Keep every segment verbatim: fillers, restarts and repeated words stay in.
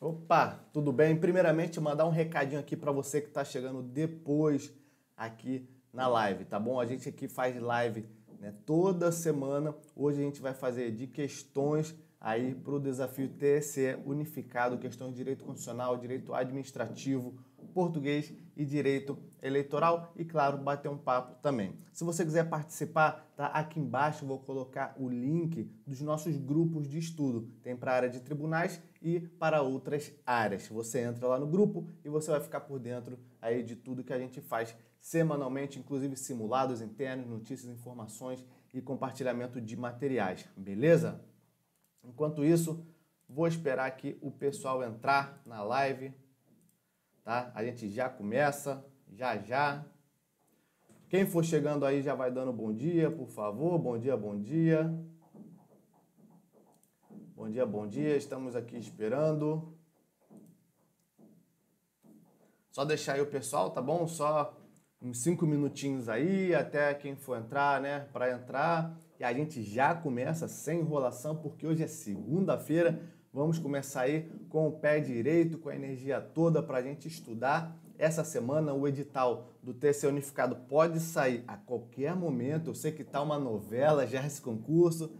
Opa, tudo bem? Primeiramente, mandar um recadinho aqui para você que está chegando depois aqui na live, tá bom? A gente aqui faz live, né, toda semana. Hoje a gente vai fazer de questões aí para o desafio T S E unificado, questões de direito constitucional, direito administrativo, português e direito eleitoral e, claro, bater um papo também. Se você quiser participar, tá aqui embaixo, eu vou colocar o link dos nossos grupos de estudo. Tem para a área de tribunais e para outras áreas. Você entra lá no grupo e você vai ficar por dentro aí de tudo que a gente faz semanalmente, inclusive simulados internos, notícias, informações e compartilhamento de materiais, beleza? Enquanto isso, vou esperar aqui o pessoal entrar na live, tá? A gente já começa, já já. Quem for chegando aí já vai dando bom dia, por favor. Bom dia, bom dia. Bom dia, bom dia. Estamos aqui esperando. Só deixar aí o pessoal, tá bom? Só uns cinco minutinhos aí até quem for entrar, né? Para entrar. E a gente já começa sem enrolação, porque hoje é segunda-feira. Vamos começar aí com o pé direito, com a energia toda para a gente estudar. Essa semana o edital do T C E unificado pode sair a qualquer momento. Eu sei que tá uma novela já esse concurso,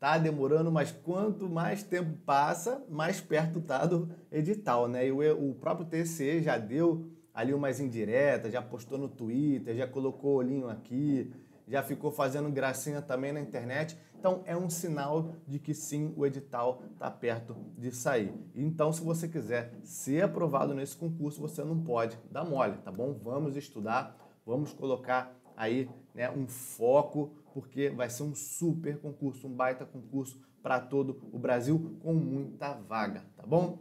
tá demorando, mas quanto mais tempo passa, mais perto tá do edital, né? E o, o próprio T C E já deu ali umas indiretas, já postou no Twitter, já colocou o olhinho aqui, já ficou fazendo gracinha também na internet. Então, é um sinal de que sim, o edital está perto de sair. Então, se você quiser ser aprovado nesse concurso, você não pode dar mole, tá bom? Vamos estudar, vamos colocar aí, né, um foco, porque vai ser um super concurso, um baita concurso para todo o Brasil, com muita vaga, tá bom?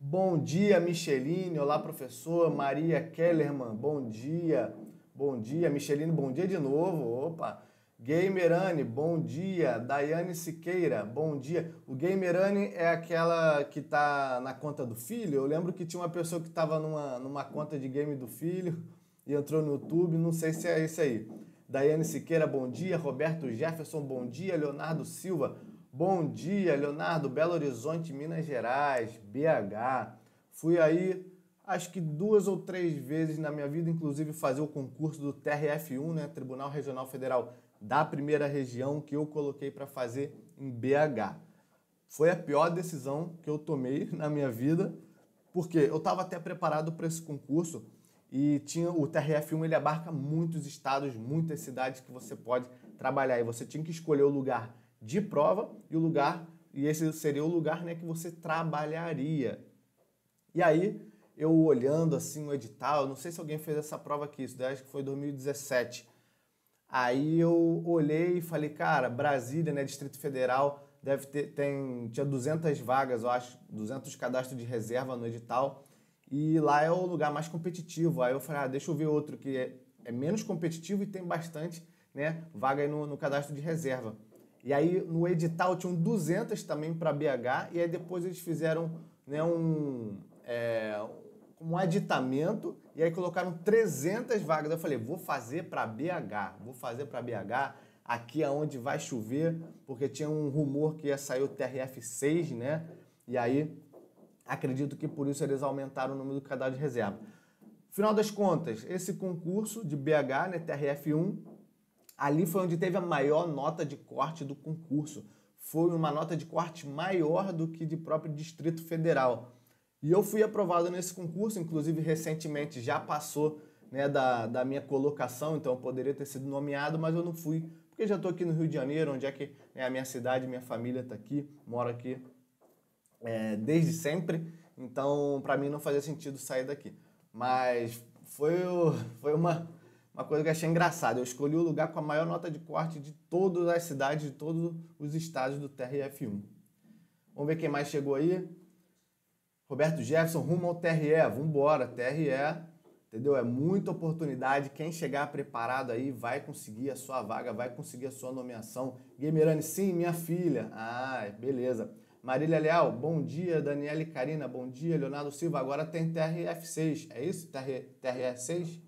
Bom dia, Micheline. Olá, professor. Maria Kellerman, bom dia. Bom dia, Micheline, bom dia de novo, opa! Gamerane, bom dia! Daiane Siqueira, bom dia! O Gamerane é aquela que tá na conta do filho? Eu lembro que tinha uma pessoa que tava numa, numa conta de game do filho e entrou no YouTube, não sei se é esse aí. Daiane Siqueira, bom dia! Roberto Jefferson, bom dia! Leonardo Silva, bom dia! Leonardo, Belo Horizonte, Minas Gerais, B H, fui aí... acho que duas ou três vezes na minha vida, inclusive fazer o concurso do T R F um, né, Tribunal Regional Federal da Primeira Região, que eu coloquei para fazer em B H. Foi a pior decisão que eu tomei na minha vida, porque eu estava até preparado para esse concurso e tinha o T R F um, ele abarca muitos estados, muitas cidades que você pode trabalhar, e você tinha que escolher o lugar de prova e o lugar, e esse seria o lugar, né, que você trabalharia. E aí, eu olhando assim o edital, não sei se alguém fez essa prova aqui, isso daí acho que foi dois mil e dezessete. Aí eu olhei e falei, cara, Brasília, né, Distrito Federal, deve ter, tem, tinha duzentas vagas, eu acho, duzentos cadastros de reserva no edital, e lá é o lugar mais competitivo. Aí eu falei, ah, deixa eu ver outro que é, é menos competitivo e tem bastante, né, vaga aí no, no cadastro de reserva. E aí no edital tinham duzentas também para B H, e aí depois eles fizeram, né, um... É, um aditamento, e aí colocaram trezentas vagas. Eu falei, vou fazer para B H, vou fazer para B H, aqui é onde vai chover, porque tinha um rumor que ia sair o T R F seis, né? E aí, acredito que por isso eles aumentaram o número do cadastro de reserva. Final das contas, esse concurso de B H, né, T R F um, ali foi onde teve a maior nota de corte do concurso. Foi uma nota de corte maior do que de próprio Distrito Federal. E eu fui aprovado nesse concurso, inclusive recentemente já passou, né, da, da minha colocação, então eu poderia ter sido nomeado, mas eu não fui, porque já estou aqui no Rio de Janeiro, onde é que, né, a minha cidade, minha família está aqui, moro aqui é, desde sempre, então para mim não fazia sentido sair daqui. Mas foi, o, foi uma, uma coisa que eu achei engraçada, eu escolhi o lugar com a maior nota de corte de todas as cidades, de todos os estados do T R F um. Vamos ver quem mais chegou aí. Roberto Jefferson, rumo ao T R E, vambora, T R E, entendeu? É muita oportunidade, quem chegar preparado aí vai conseguir a sua vaga, vai conseguir a sua nomeação. Gamerani, sim, minha filha, ah, beleza. Marília Leal, bom dia. Daniele Carina, bom dia. Leonardo Silva, agora tem T R F seis, é isso? T R F seis?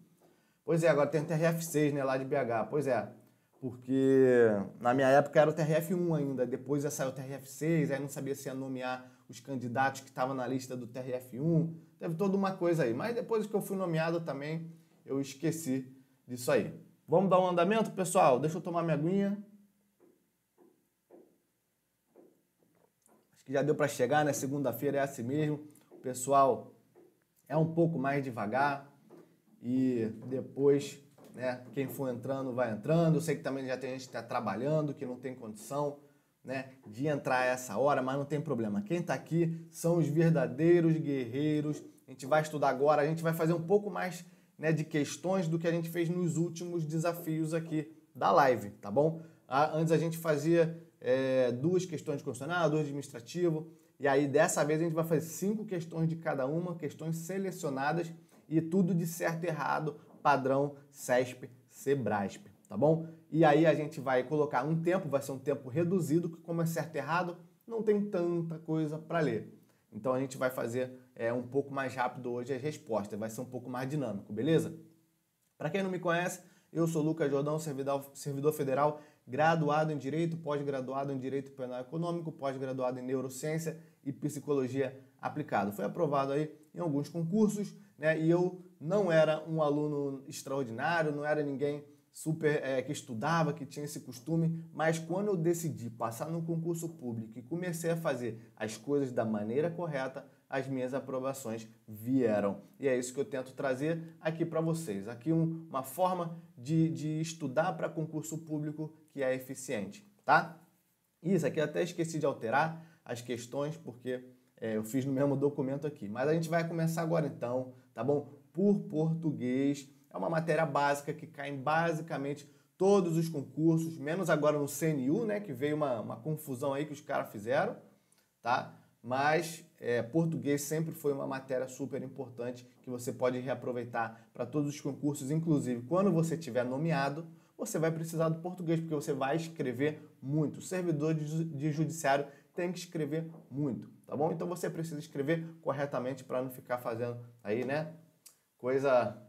Pois é, agora tem T R F seis, né, lá de B H, pois é, porque na minha época era o T R F um ainda, depois já saiu o T R F seis, aí não sabia se ia nomear os candidatos que estavam na lista do T R F um, teve toda uma coisa aí. Mas depois que eu fui nomeado também, eu esqueci disso aí. Vamos dar um andamento, pessoal? Deixa eu tomar minha aguinha. Acho que já deu para chegar, né? Segunda-feira é assim mesmo. O pessoal é um pouco mais devagar e depois... Né? Quem for entrando, vai entrando. Eu sei que também já tem gente que está trabalhando, que não tem condição, né, de entrar a essa hora, mas não tem problema. Quem está aqui são os verdadeiros guerreiros. A gente vai estudar agora, a gente vai fazer um pouco mais, né, de questões do que a gente fez nos últimos desafios aqui da live, tá bom? Ah, antes a gente fazia é, duas questões de constitucional, duas de administrativo, e aí dessa vez a gente vai fazer cinco questões de cada uma, questões selecionadas e tudo de certo e errado, padrão C E S P, Cebraspe, tá bom? E aí a gente vai colocar um tempo, vai ser um tempo reduzido, que como é certo e errado, não tem tanta coisa para ler. Então a gente vai fazer é, um pouco mais rápido hoje as respostas, vai ser um pouco mais dinâmico, beleza? Para quem não me conhece, eu sou Lucas Jordão, servidor, servidor federal, graduado em Direito, pós-graduado em Direito Penal Econômico, pós-graduado em Neurociência e Psicologia Aplicada. Foi aprovado aí em alguns concursos, né, e eu não era um aluno extraordinário, não era ninguém super é, que estudava, que tinha esse costume, mas quando eu decidi passar num concurso público e comecei a fazer as coisas da maneira correta, as minhas aprovações vieram. E é isso que eu tento trazer aqui para vocês. Aqui um, uma forma de, de estudar para concurso público que é eficiente, tá? Isso aqui eu até esqueci de alterar as questões, porque é, eu fiz no mesmo documento aqui. Mas a gente vai começar agora então, tá bom? Por português, é uma matéria básica que cai em basicamente todos os concursos, menos agora no C N U, né, que veio uma, uma confusão aí que os caras fizeram, tá? Mas é, português sempre foi uma matéria super importante que você pode reaproveitar para todos os concursos, inclusive quando você tiver nomeado, você vai precisar do português, porque você vai escrever muito. O servidor de, de judiciário tem que escrever muito, tá bom? Então você precisa escrever corretamente para não ficar fazendo aí, né, coisa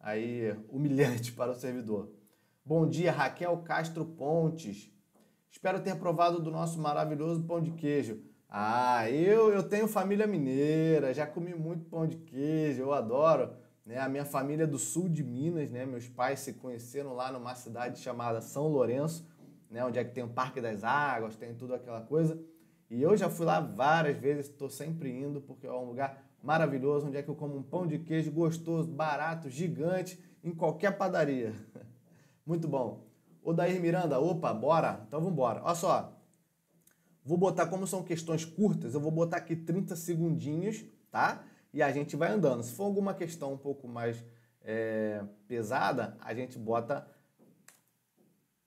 aí humilhante para o servidor. Bom dia, Raquel Castro Pontes. Espero ter provado do nosso maravilhoso pão de queijo. Ah, eu, eu tenho família mineira, já comi muito pão de queijo, eu adoro. Né? A minha família é do sul de Minas, né? Meus pais se conheceram lá numa cidade chamada São Lourenço, né? Onde é que tem o Parque das Águas, tem tudo aquela coisa. E eu já fui lá várias vezes, estou sempre indo, porque é um lugar maravilhoso, onde é que eu como um pão de queijo gostoso, barato, gigante, em qualquer padaria. Muito bom. O Dair Miranda, opa, bora? Então vamos embora. Olha só, vou botar, como são questões curtas, eu vou botar aqui trinta segundinhos, tá? E a gente vai andando. Se for alguma questão um pouco mais é, pesada, a gente bota,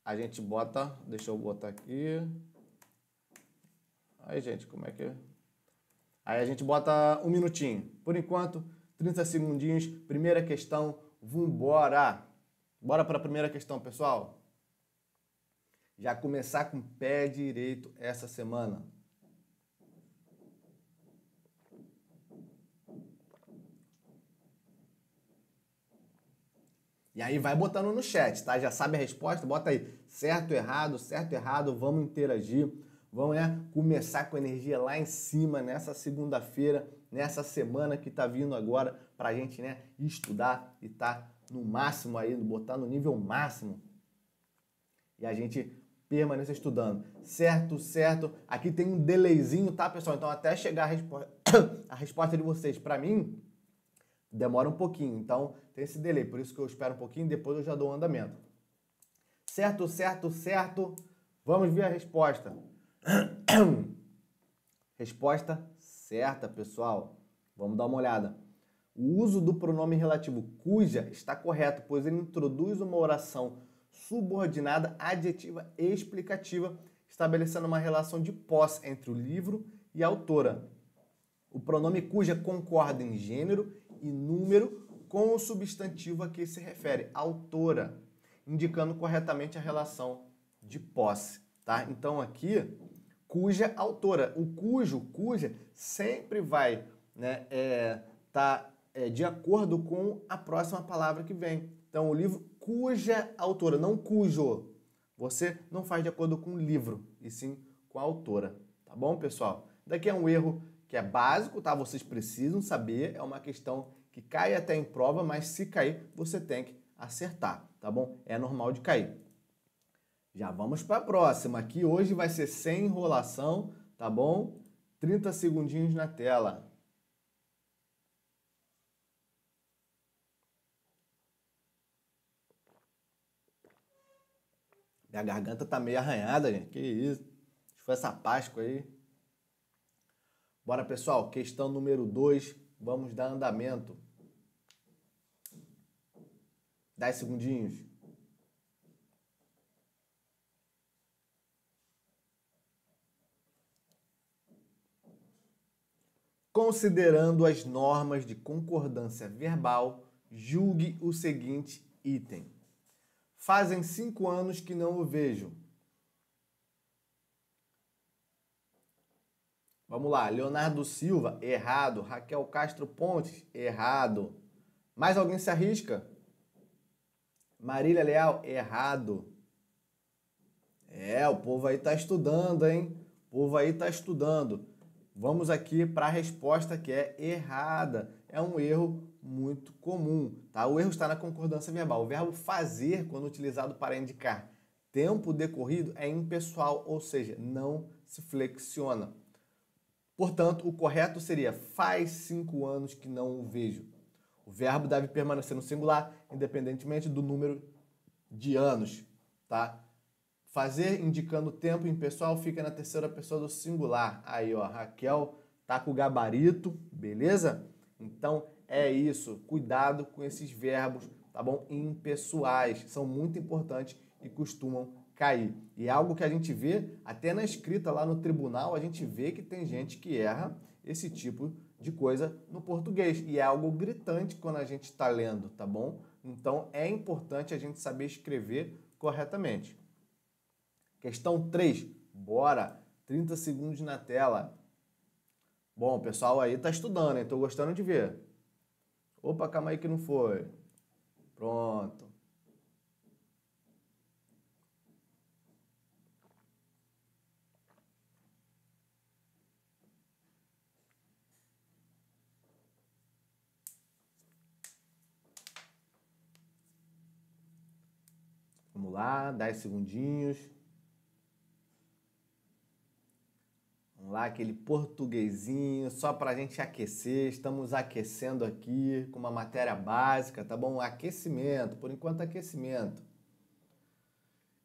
a gente bota, deixa eu botar aqui. Aí, gente, como é que... Aí a gente bota um minutinho. Por enquanto, trinta segundinhos. Primeira questão, vambora! Bora para a primeira questão, pessoal. Já começar com o pé direito essa semana. E aí vai botando no chat, tá? Já sabe a resposta? Bota aí certo, errado, certo, errado. Vamos interagir. Vamos, né, começar com energia lá em cima nessa segunda-feira, nessa semana que tá vindo agora pra gente, né, estudar e tá no máximo aí, botar no nível máximo. E a gente permanece estudando. Certo, certo. Aqui tem um delayzinho, tá, pessoal? Então até chegar a resposta, a resposta de vocês pra mim demora um pouquinho. Então tem esse delay, por isso que eu espero um pouquinho, depois eu já dou um andamento. Certo, certo, certo. Vamos ver a resposta. Resposta certa, pessoal. Vamos dar uma olhada. O uso do pronome relativo cuja está correto, pois ele introduz uma oração subordinada adjetiva explicativa, estabelecendo uma relação de posse entre o livro e a autora. O pronome cuja concorda em gênero e número com o substantivo a que se refere, autora, indicando corretamente a relação de posse. Tá? Então aqui... cuja autora, o cujo, cuja, sempre vai, né, é, tá, é, de acordo com a próxima palavra que vem. Então, o livro cuja autora, não cujo. Você não faz de acordo com o livro, e sim com a autora, tá bom, pessoal? Daqui é um erro que é básico, tá? Vocês precisam saber, é uma questão que cai até em prova, mas se cair, você tem que acertar, tá bom? É normal de cair. Já vamos para a próxima, que hoje vai ser sem enrolação, tá bom? trinta segundinhos na tela. Minha garganta tá meio arranhada, gente. Que isso? Foi essa Páscoa aí. Bora, pessoal. Questão número dois. Vamos dar andamento. dez segundinhos. Considerando as normas de concordância verbal, julgue o seguinte item. Fazem cinco anos que não o vejo. Vamos lá. Leonardo Silva, errado. Raquel Castro Pontes, errado. Mais alguém se arrisca? Marília Leal, errado. É, o povo aí tá estudando, hein? O povo aí tá estudando. Vamos aqui para a resposta que é errada. É um erro muito comum, tá? O erro está na concordância verbal. O verbo fazer, quando utilizado para indicar tempo decorrido, é impessoal, ou seja, não se flexiona. Portanto, o correto seria faz cinco anos que não o vejo. O verbo deve permanecer no singular, independentemente do número de anos, tá? Fazer indicando tempo impessoal fica na terceira pessoa do singular. Aí, ó, Raquel tá com o gabarito, beleza? Então, é isso, cuidado com esses verbos, tá bom? Impessoais, são muito importantes e costumam cair. E é algo que a gente vê, até na escrita lá no tribunal, a gente vê que tem gente que erra esse tipo de coisa no português. E é algo gritante quando a gente está lendo, tá bom? Então é importante a gente saber escrever corretamente. Questão três, bora! trinta segundos na tela. Bom, o pessoal aí tá estudando, hein? Tô gostando de ver. Opa, calma aí que não foi. Pronto. Vamos lá, dez segundinhos. Vamos lá, aquele portuguesinho, só para a gente aquecer. Estamos aquecendo aqui com uma matéria básica, tá bom? Aquecimento, por enquanto aquecimento.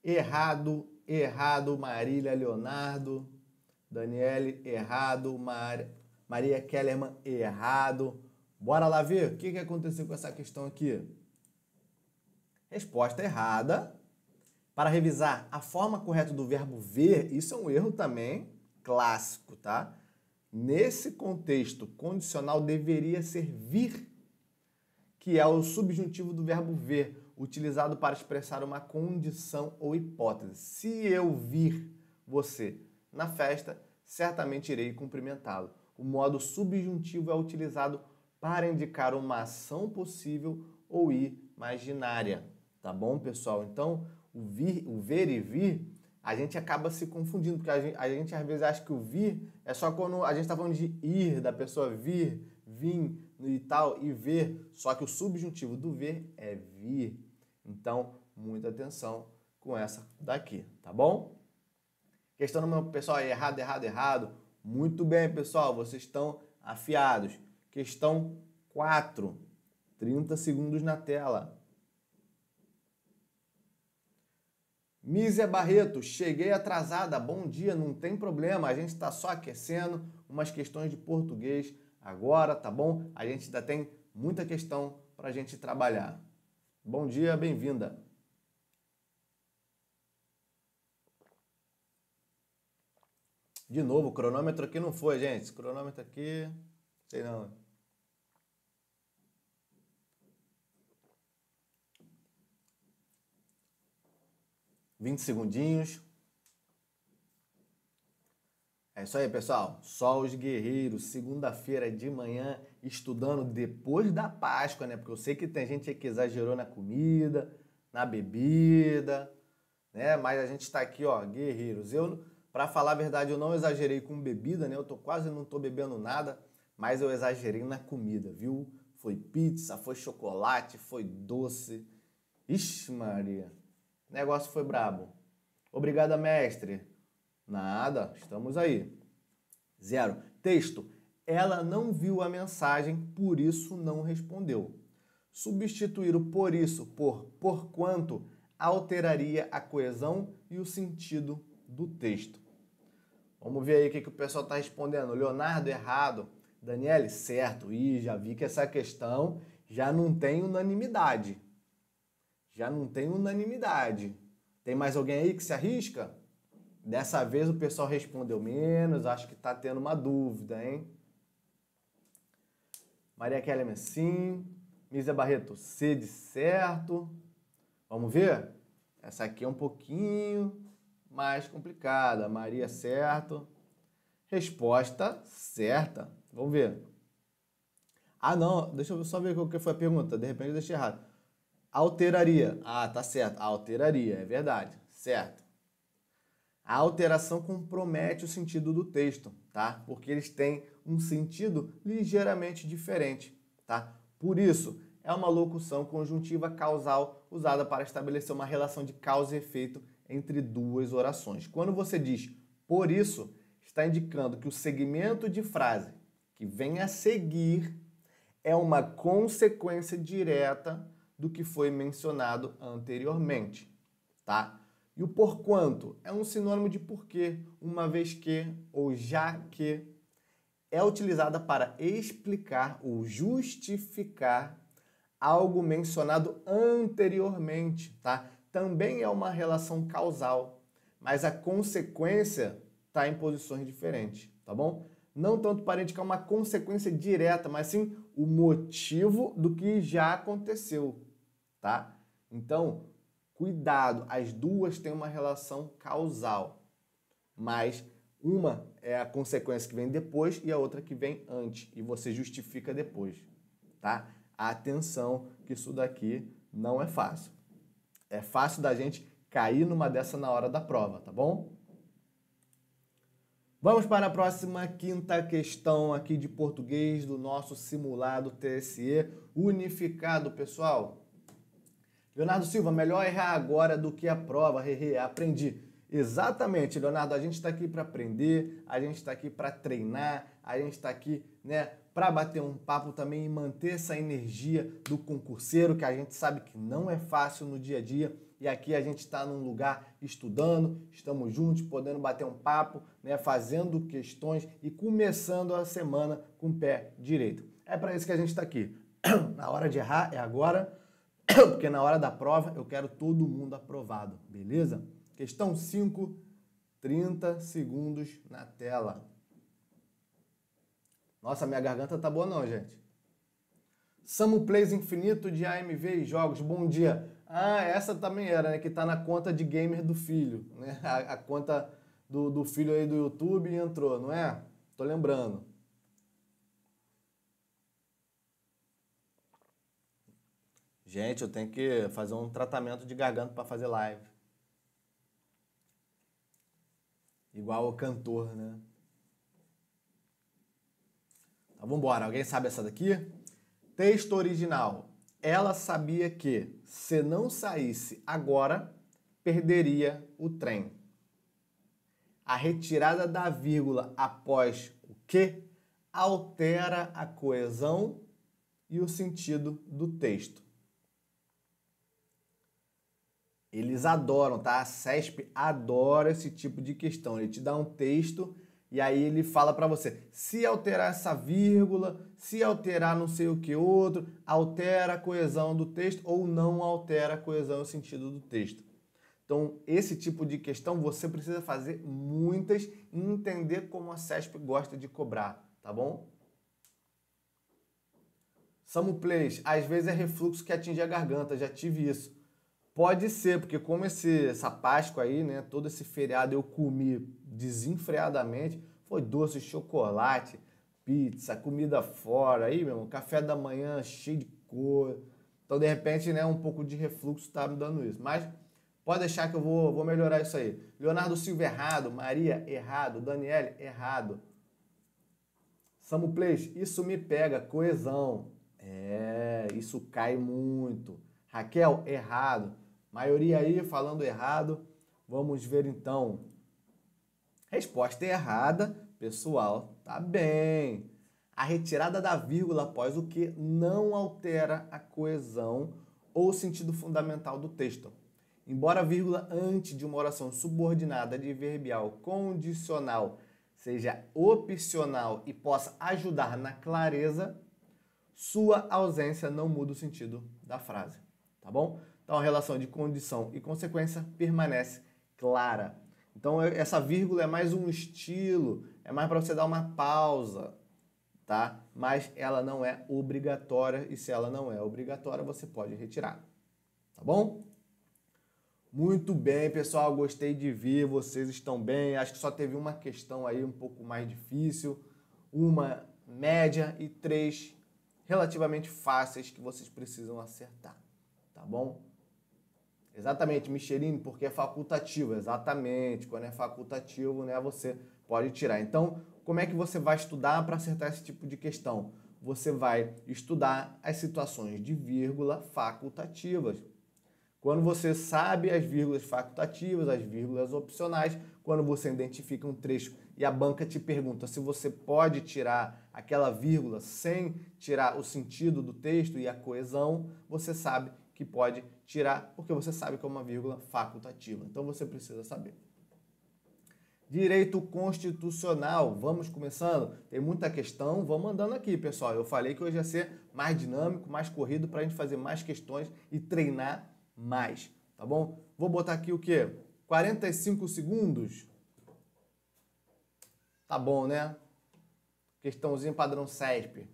Errado, errado, Marília Leonardo. Daniele, errado. Mar... Maria Kellerman, errado. Bora lá ver o que, que aconteceu com essa questão aqui. Resposta errada. Para revisar a forma correta do verbo ver, isso é um erro também. Clássico, tá? Nesse contexto, condicional deveria ser vir, que é o subjuntivo do verbo ver, utilizado para expressar uma condição ou hipótese. Se eu vir você na festa, certamente irei cumprimentá-lo. O modo subjuntivo é utilizado para indicar uma ação possível ou imaginária, tá bom, pessoal? Então, o vir, o ver e vir, a gente acaba se confundindo, porque a gente, a gente às vezes acha que o vir é só quando a gente está falando de ir, da pessoa vir, vim e tal, e ver. Só que o subjuntivo do ver é vir. Então, muita atenção com essa daqui, tá bom? Questão número, pessoal, é errado, errado, errado. Muito bem, pessoal, vocês estão afiados. Questão quatro, trinta segundos na tela. Mísia Barreto, cheguei atrasada, bom dia, não tem problema, a gente está só aquecendo umas questões de português agora, tá bom? A gente ainda tem muita questão para a gente trabalhar. Bom dia, bem-vinda. De novo, o cronômetro aqui não foi, gente, esse cronômetro aqui, sei não. vinte segundinhos. É isso aí, pessoal. Só os guerreiros, segunda-feira de manhã, estudando depois da Páscoa, né? Porque eu sei que tem gente que exagerou na comida, na bebida, né? Mas a gente está aqui, ó, guerreiros. Eu Para falar a verdade, eu não exagerei com bebida, né? Eu tô quase não tô bebendo nada, mas eu exagerei na comida, viu? Foi pizza, foi chocolate, foi doce. Ixi, Maria. O negócio foi brabo. Obrigada, mestre. Nada, estamos aí. Zero. Texto. Ela não viu a mensagem, por isso não respondeu. Substituir o por isso por porquanto alteraria a coesão e o sentido do texto. Vamos ver aí o que, que o pessoal está respondendo. Leonardo, errado. Daniele, certo. Ih, já vi que essa questão já não tem unanimidade. Já não tem unanimidade. Tem mais alguém aí que se arrisca? Dessa vez o pessoal respondeu menos, acho que está tendo uma dúvida, hein? Maria Kellerman, sim. Mísia Barreto, C de certo. Vamos ver? Essa aqui é um pouquinho mais complicada. Maria, certo. Resposta certa. Vamos ver. Ah, não. Deixa eu só ver qual que foi a pergunta. De repente eu deixei errado. Alteraria. Ah, tá certo. Alteraria, é verdade. Certo. A alteração compromete o sentido do texto, tá? Porque eles têm um sentido ligeiramente diferente, tá? Por isso, é uma locução conjuntiva causal usada para estabelecer uma relação de causa e efeito entre duas orações. Quando você diz por isso, está indicando que o segmento de frase que vem a seguir é uma consequência direta do que foi mencionado anteriormente, tá? E o porquanto é um sinônimo de porquê, uma vez que ou já que. É utilizada para explicar ou justificar algo mencionado anteriormente, tá? Também é uma relação causal, mas a consequência está em posições diferentes, tá bom? Não tanto para indicar uma consequência direta, mas sim o motivo do que já aconteceu, tá? Então, cuidado, as duas têm uma relação causal, mas uma é a consequência que vem depois e a outra que vem antes, e você justifica depois, tá? Atenção, que isso daqui não é fácil. É fácil da gente cair numa dessa na hora da prova, tá bom? Vamos para a próxima quinta questão aqui de português do nosso simulado T S E unificado, pessoal. Leonardo Silva, melhor errar agora do que a prova, hehe, aprendi. Exatamente, Leonardo, a gente está aqui para aprender, a gente está aqui para treinar, a gente está aqui, né, para bater um papo também e manter essa energia do concurseiro, que a gente sabe que não é fácil no dia a dia, e aqui a gente está num lugar estudando, estamos juntos, podendo bater um papo, né, fazendo questões e começando a semana com o pé direito. É para isso que a gente está aqui. Na hora de errar é agora, porque na hora da prova eu quero todo mundo aprovado, beleza? Questão cinco, trinta segundos na tela. Nossa, minha garganta tá boa não, gente. Samu Plays Infinito de A M V e Jogos, bom dia. Ah, essa também era, né? Que tá na conta de gamer do filho, né? A, a conta do, do filho aí do YouTube entrou, não é? Tô lembrando. Gente, eu tenho que fazer um tratamento de garganta para fazer live. Igual o cantor, né? Tá, vamos embora. Alguém sabe essa daqui? Texto original. Ela sabia que, se não saísse agora, perderia o trem. A retirada da vírgula após o que altera a coesão e o sentido do texto. Eles adoram, tá? A C E S P adora esse tipo de questão. Ele te dá um texto e aí ele fala para você, se alterar essa vírgula, se alterar não sei o que outro, altera a coesão do texto ou não altera a coesão e o sentido do texto. Então, esse tipo de questão você precisa fazer muitas e entender como a C E S P gosta de cobrar, tá bom? Samu Plays, às vezes é refluxo que atinge a garganta, já tive isso. Pode ser, porque como esse, essa Páscoa aí, né, todo esse feriado eu comi desenfreadamente, foi doce, chocolate, pizza, comida fora, aí, meu, café da manhã cheio de cor. Então, de repente, né, um pouco de refluxo tá me dando isso. Mas Pode deixar que eu vou, vou melhorar isso aí. Leonardo Silva, errado. Maria, errado. Daniele, errado. Samu Plays, isso me pega. Coesão. É, isso cai muito. Raquel, errado. Maioria aí falando errado. Vamos ver então. Resposta errada. Pessoal, tá bem. A retirada da vírgula após o que não altera a coesão ou o sentido fundamental do texto. Embora a vírgula antes de uma oração subordinada adverbial condicional seja opcional e possa ajudar na clareza, sua ausência não muda o sentido da frase, tá bom? Então a relação de condição e consequência permanece clara. Então essa vírgula é mais um estilo, é mais para você dar uma pausa, tá? Mas ela não é obrigatória e se ela não é obrigatória, você pode retirar, tá bom? Muito bem, pessoal, gostei de ver, vocês estão bem, acho que só teve uma questão aí um pouco mais difícil, uma média e três relativamente fáceis que vocês precisam acertar, tá bom? Exatamente, Michelin, porque é facultativo, exatamente, quando é facultativo, né, você pode tirar. Então, como é que você vai estudar para acertar esse tipo de questão? Você vai estudar as situações de vírgula facultativas. Quando você sabe as vírgulas facultativas, as vírgulas opcionais, quando você identifica um trecho e a banca te pergunta se você pode tirar aquela vírgula sem tirar o sentido do texto e a coesão, você sabe que pode tirar, porque você sabe que é uma vírgula facultativa. Então você precisa saber. Direito constitucional, vamos começando. Tem muita questão, vamos andando aqui, pessoal. Eu falei que hoje ia ser mais dinâmico, mais corrido, para a gente fazer mais questões e treinar mais, tá bom? Vou botar aqui o quê? quarenta e cinco segundos? Tá bom, né? Questãozinho padrão C E S P.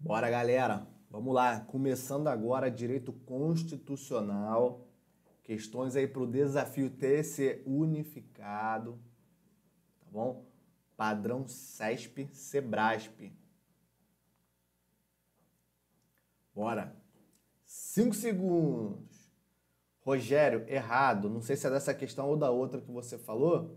Bora, galera! Vamos lá, começando agora direito constitucional, questões aí para o desafio T S E unificado, tá bom? Padrão C E S P, Cebraspe. Bora. cinco segundos. Rogério, errado. Não sei se é dessa questão ou da outra que você falou,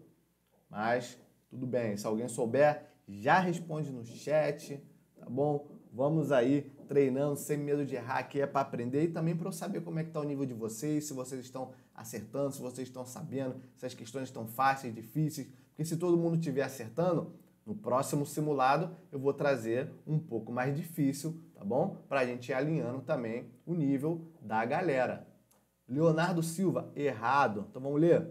mas tudo bem. Se alguém souber, já responde no chat, tá bom? Vamos aí treinando, sem medo de errar, que é para aprender e também para eu saber como é que está o nível de vocês, se vocês estão acertando, se vocês estão sabendo, se as questões estão fáceis, difíceis, porque se todo mundo estiver acertando, no próximo simulado eu vou trazer um pouco mais difícil, tá bom? Para a gente ir alinhando também o nível da galera. Leonardo Silva, errado. Então vamos ler.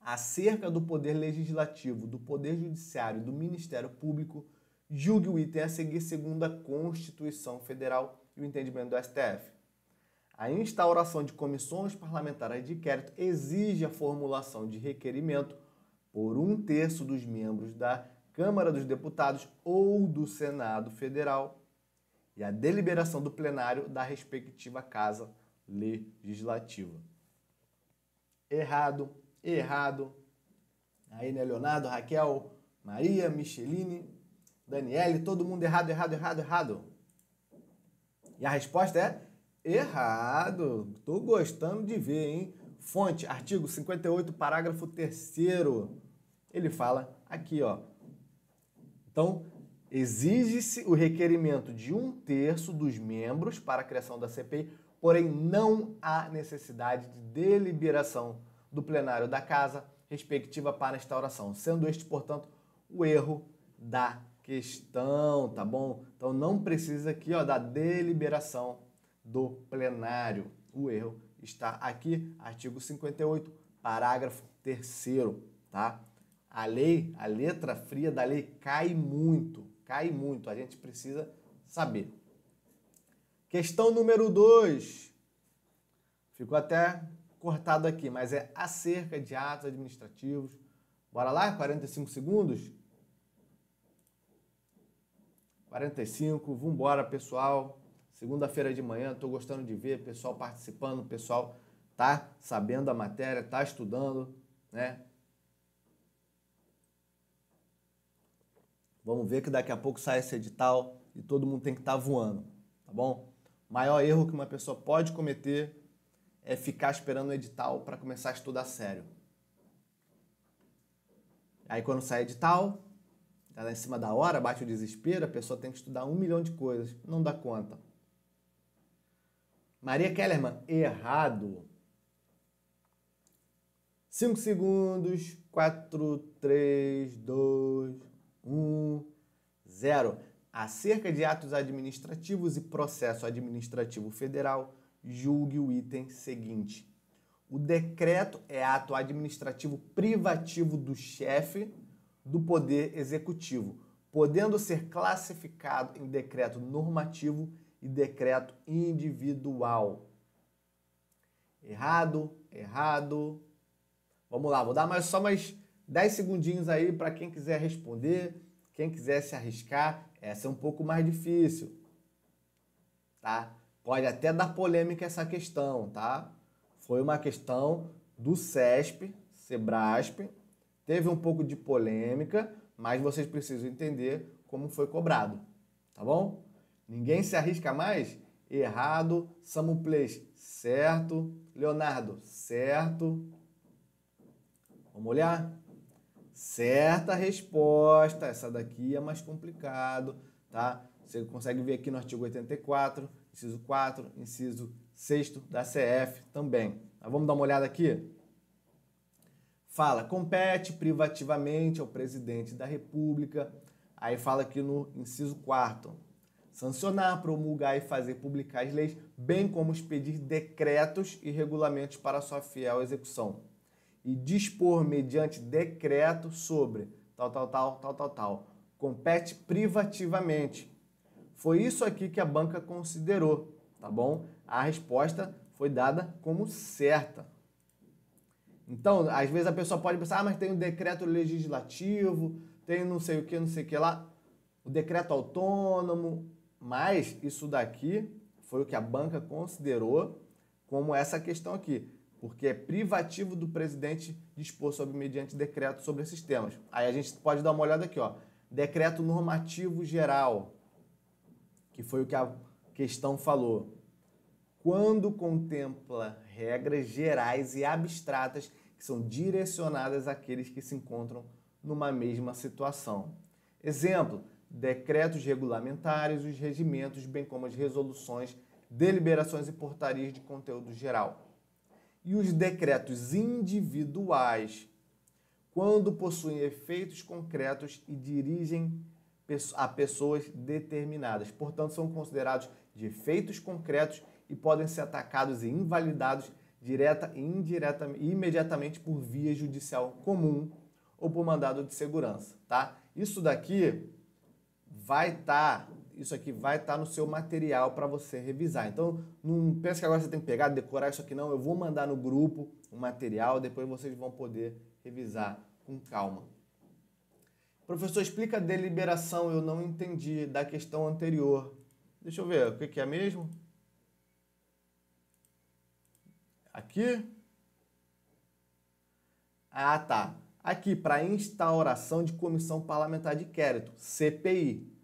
Acerca do Poder Legislativo, do Poder Judiciário e do Ministério Público, julgue o item a seguir segundo a Constituição Federal e o entendimento do S T F. A instauração de comissões parlamentares de inquérito exige a formulação de requerimento por um terço dos membros da Câmara dos Deputados ou do Senado Federal e a deliberação do plenário da respectiva Casa Legislativa. Errado, errado. Aí, né, Leonardo, Raquel, Maria, Micheline, Daniele, todo mundo errado, errado, errado, errado. E a resposta é errado. Tô gostando de ver, hein? Fonte, artigo cinquenta e oito, parágrafo terceiro. Ele fala aqui, ó. Então, exige-se o requerimento de um terço dos membros para a criação da C P I, porém não há necessidade de deliberação do plenário da casa respectiva para a instauração, sendo este, portanto, o erro da questão, tá bom? Então não precisa aqui, ó, da deliberação do plenário. O erro está aqui, artigo cinquenta e oito, parágrafo terceiro, tá? A lei, a letra fria da lei cai muito, cai muito. A gente precisa saber. Questão número dois. Ficou até cortado aqui, mas é acerca de atos administrativos. Bora lá, quarenta e cinco segundos. quarenta e cinco, vambora, pessoal. Segunda-feira de manhã, estou gostando de ver o pessoal participando, o pessoal tá sabendo a matéria, tá estudando, né? Vamos ver que daqui a pouco sai esse edital e todo mundo tem que estar voando, tá bom? O maior erro que uma pessoa pode cometer é ficar esperando o edital para começar a estudar sério. Aí quando sai edital, tá lá em cima da hora, bate o desespero, a pessoa tem que estudar um milhão de coisas, não dá conta. Maria Kellerman, errado. cinco segundos, quatro, três, dois, um, zero. Acerca de atos administrativos e processo administrativo federal, julgue o item seguinte. O decreto é ato administrativo privativo do chefe do Poder Executivo, podendo ser classificado em decreto normativo e decreto individual. Errado, errado. Vamos lá, vou dar mais, só mais dez segundinhos aí para quem quiser responder, quem quiser se arriscar. Essa é um pouco mais difícil, tá? Pode até dar polêmica essa questão, tá? Foi uma questão do C E S P, Cebraspe, teve um pouco de polêmica, mas vocês precisam entender como foi cobrado, tá bom? Ninguém se arrisca mais? Errado. Samu Plays, certo. Leonardo, certo. Vamos olhar? Certa resposta. Essa daqui é mais complicado, tá? Você consegue ver aqui no artigo oitenta e quatro, inciso quatro, inciso seis da C F também. Mas vamos dar uma olhada aqui? Fala, compete privativamente ao presidente da República. Aí fala aqui no inciso quatro. Sancionar, promulgar e fazer publicar as leis, bem como expedir decretos e regulamentos para sua fiel execução. E dispor mediante decreto sobre tal, tal, tal, tal, tal, tal. Compete privativamente. Foi isso aqui que a banca considerou, tá bom? A resposta foi dada como certa. Então, às vezes a pessoa pode pensar, ah, mas tem um decreto legislativo, tem não sei o que, não sei o que lá, o decreto autônomo. Mas isso daqui foi o que a banca considerou como essa questão aqui, porque é privativo do presidente dispor sobre mediante decreto sobre esses temas. Aí a gente pode dar uma olhada aqui, ó. Decreto normativo geral, que foi o que a questão falou. Quando contempla regras gerais e abstratas que são direcionadas àqueles que se encontram numa mesma situação. Exemplo, decretos regulamentares, os regimentos, bem como as resoluções, deliberações e portarias de conteúdo geral. E os decretos individuais, quando possuem efeitos concretos e dirigem a pessoas determinadas. Portanto, são considerados de efeitos concretos e podem ser atacados e invalidados direta e indireta, imediatamente por via judicial comum ou por mandado de segurança, tá? Isso daqui vai estar, tá, isso aqui vai estar tá no seu material para você revisar. Então, não pensa que agora você tem que pegar, decorar isso aqui, não. Eu vou mandar no grupo o material, depois vocês vão poder revisar com calma. Professor, explica a deliberação, eu não entendi, da questão anterior. Deixa eu ver, o que é mesmo? Aqui? Ah, tá. Aqui, para instauração de comissão parlamentar de inquérito, C P I.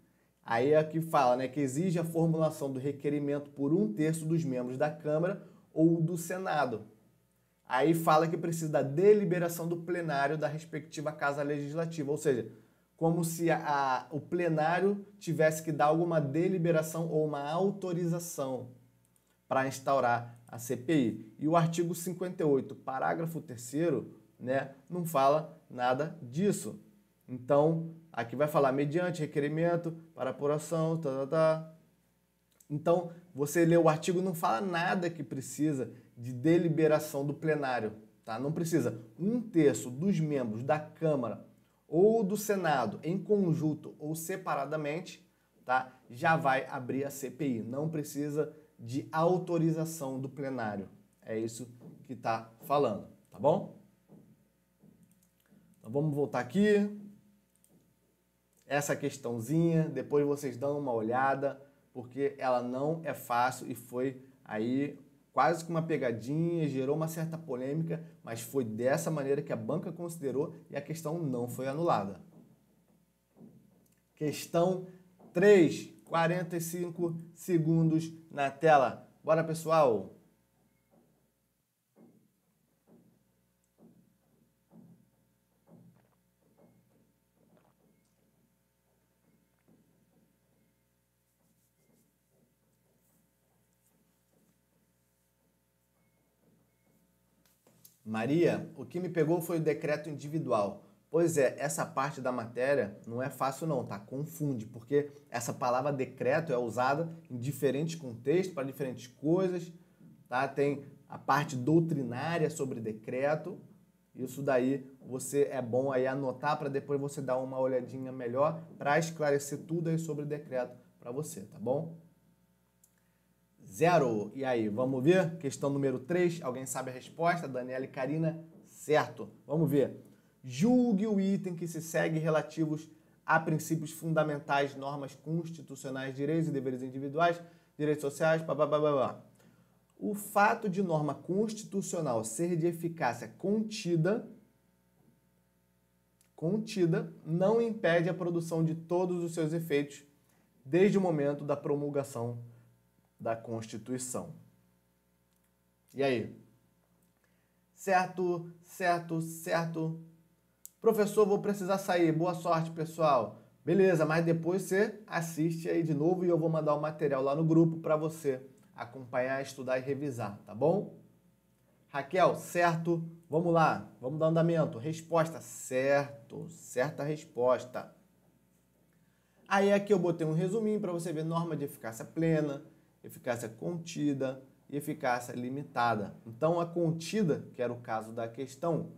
Aí aqui fala, né, que exige a formulação do requerimento por um terço dos membros da Câmara ou do Senado. Aí fala que precisa da deliberação do plenário da respectiva casa legislativa, ou seja, como se a, a, o plenário tivesse que dar alguma deliberação ou uma autorização para instaurar a C P I. E o artigo cinquenta e oito, parágrafo terceiro, né, não fala nada disso. Então, aqui vai falar mediante requerimento para apuração, tá, tá, tá. Então, você lê o artigo, não fala nada que precisa de deliberação do plenário, tá? Não precisa. Um terço dos membros da Câmara ou do Senado, em conjunto ou separadamente, tá, já vai abrir a C P I. Não precisa de autorização do plenário. É isso que está falando, tá bom? Então vamos voltar aqui, essa questãozinha, depois vocês dão uma olhada, porque ela não é fácil e foi aí quase que uma pegadinha, gerou uma certa polêmica, mas foi dessa maneira que a banca considerou e a questão não foi anulada. Questão três, quarenta e cinco segundos na tela. Bora, pessoal! Maria, o que me pegou foi o decreto individual. Pois é, essa parte da matéria não é fácil não, tá? Confunde, porque essa palavra decreto é usada em diferentes contextos, para diferentes coisas, tá? Tem a parte doutrinária sobre decreto, isso daí você é bom aí anotar para depois você dar uma olhadinha melhor para esclarecer tudo aí sobre decreto para você, tá bom? Zero. E aí, vamos ver? Questão número três, alguém sabe a resposta? Daniela e Karina, certo. Vamos ver. Julgue o item que se segue relativos a princípios fundamentais, normas constitucionais, direitos e deveres individuais, direitos sociais, babá. O fato de norma constitucional ser de eficácia contida, contida não impede a produção de todos os seus efeitos desde o momento da promulgação da Constituição. E aí? Certo, certo, certo. Professor, vou precisar sair. Boa sorte, pessoal. Beleza, mas depois você assiste aí de novo e eu vou mandar o material lá no grupo para você acompanhar, estudar e revisar, tá bom? Raquel, certo. Vamos lá, vamos dar andamento. Resposta, certo. Certa resposta. Aí aqui eu botei um resuminho para você ver norma de eficácia plena, eficácia contida e eficácia limitada. Então, a contida, que era o caso da questão,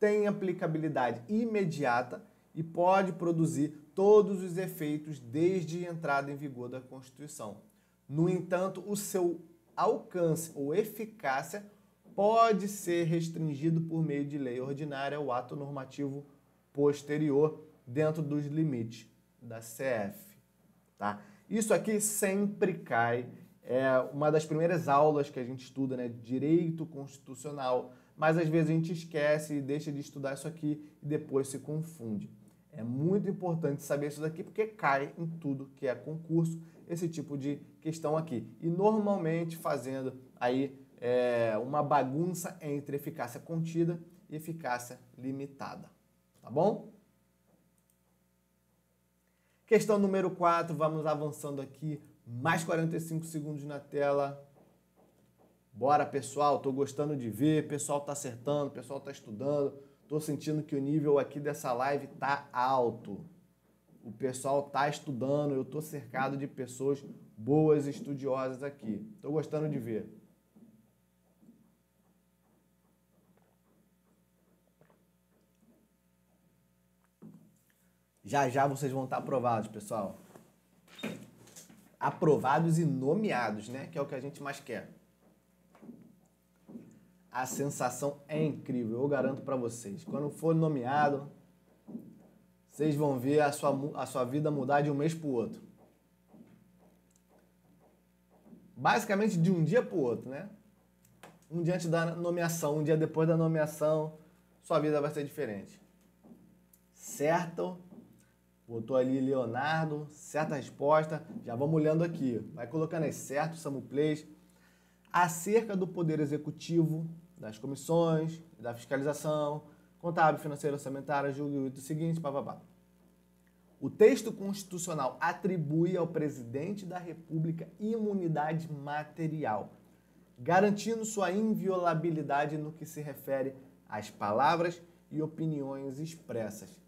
tem aplicabilidade imediata e pode produzir todos os efeitos desde a entrada em vigor da Constituição. No entanto, o seu alcance ou eficácia pode ser restringido por meio de lei ordinária ou ato normativo posterior dentro dos limites da C F. Tá? Isso aqui sempre cai. É uma das primeiras aulas que a gente estuda, né? Direito constitucional. Mas às vezes a gente esquece e deixa de estudar isso aqui e depois se confunde. É muito importante saber isso daqui porque cai em tudo que é concurso, esse tipo de questão aqui. E normalmente fazendo aí é, uma bagunça entre eficácia contida e eficácia limitada, tá bom? Questão número quatro, vamos avançando aqui, mais quarenta e cinco segundos na tela. Bora, pessoal, tô gostando de ver, pessoal tá acertando, pessoal tá estudando, tô sentindo que o nível aqui dessa live tá alto. O pessoal tá estudando, eu tô cercado de pessoas boas, estudiosas aqui. Tô gostando de ver. Já já vocês vão estar aprovados, pessoal. Aprovados e nomeados, né? Que é o que a gente mais quer. A sensação é incrível, eu garanto para vocês. Quando for nomeado, vocês vão ver a sua, a sua vida mudar de um mês para o outro. Basicamente de um dia para o outro, né? Um dia antes da nomeação, um dia depois da nomeação, sua vida vai ser diferente. Certo? Botou ali Leonardo, certa resposta. Já vamos olhando aqui. Vai colocando aí, certo, Samuplays. Acerca do Poder Executivo, das comissões, da fiscalização, contábil, financeira, orçamentária, julgue o seguinte, papapá. O texto constitucional atribui ao presidente da República imunidade material, garantindo sua inviolabilidade no que se refere às palavras e opiniões expressas.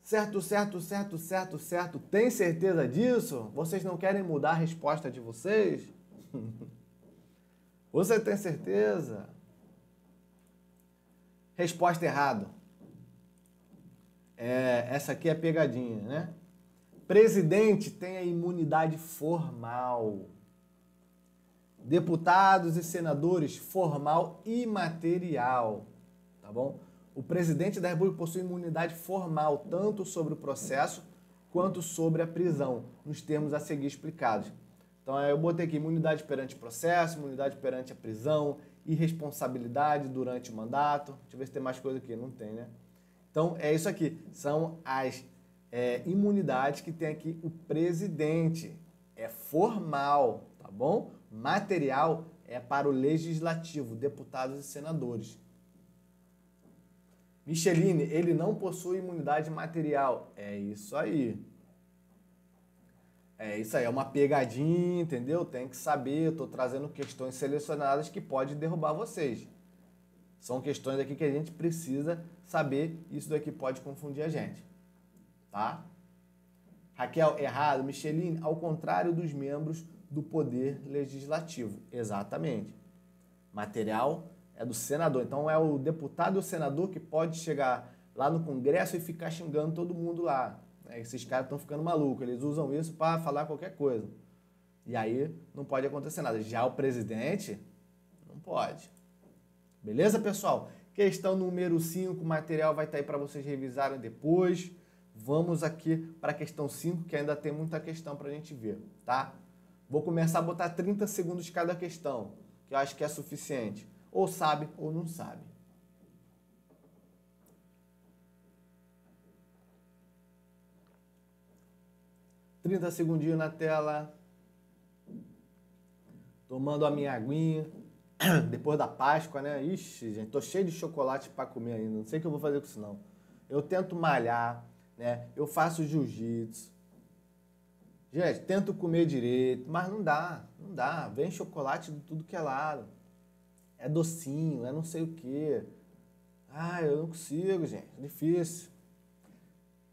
Certo, certo, certo, certo, certo. Tem certeza disso? Vocês não querem mudar a resposta de vocês? Você tem certeza? Resposta errada. É, essa aqui é pegadinha, né? Presidente tem a imunidade formal. Deputados e senadores, formal e material. Tá bom? O presidente da República possui imunidade formal, tanto sobre o processo quanto sobre a prisão, nos termos a seguir explicados. Então, eu botei aqui imunidade perante o processo, imunidade perante a prisão, irresponsabilidade durante o mandato. Deixa eu ver se tem mais coisa aqui. Não tem, né? Então, é isso aqui. São as é, imunidades que tem aqui o presidente. É formal, tá bom? Material é para o legislativo, deputados e senadores. Micheline, ele não possui imunidade material. É isso aí. É isso aí, é uma pegadinha, entendeu? Tem que saber, eu estou trazendo questões selecionadas que pode derrubar vocês. São questões aqui que a gente precisa saber, isso daqui pode confundir a gente, tá? Raquel, errado. Micheline, ao contrário dos membros do Poder Legislativo. Exatamente. Material é do senador. Então é o deputado ou senador que pode chegar lá no Congresso e ficar xingando todo mundo lá. Esses caras estão ficando malucos, eles usam isso para falar qualquer coisa. E aí não pode acontecer nada. Já o presidente, não pode. Beleza, pessoal? Questão número cinco, o material vai estar aí para vocês revisarem depois. Vamos aqui para a questão cinco, que ainda tem muita questão para a gente ver, tá? Vou começar a botar trinta segundos de cada questão, que eu acho que é suficiente. Ou sabe ou não sabe. trinta segundinhos na tela, tomando a minha aguinha, depois da Páscoa, né? Ixi, gente, tô cheio de chocolate para comer ainda, não sei o que eu vou fazer com isso não. Eu tento malhar, né? Eu faço jiu-jitsu, gente, tento comer direito, mas não dá, não dá, vem chocolate de tudo que é lado, é docinho, é não sei o que, ah, eu não consigo, gente, é difícil.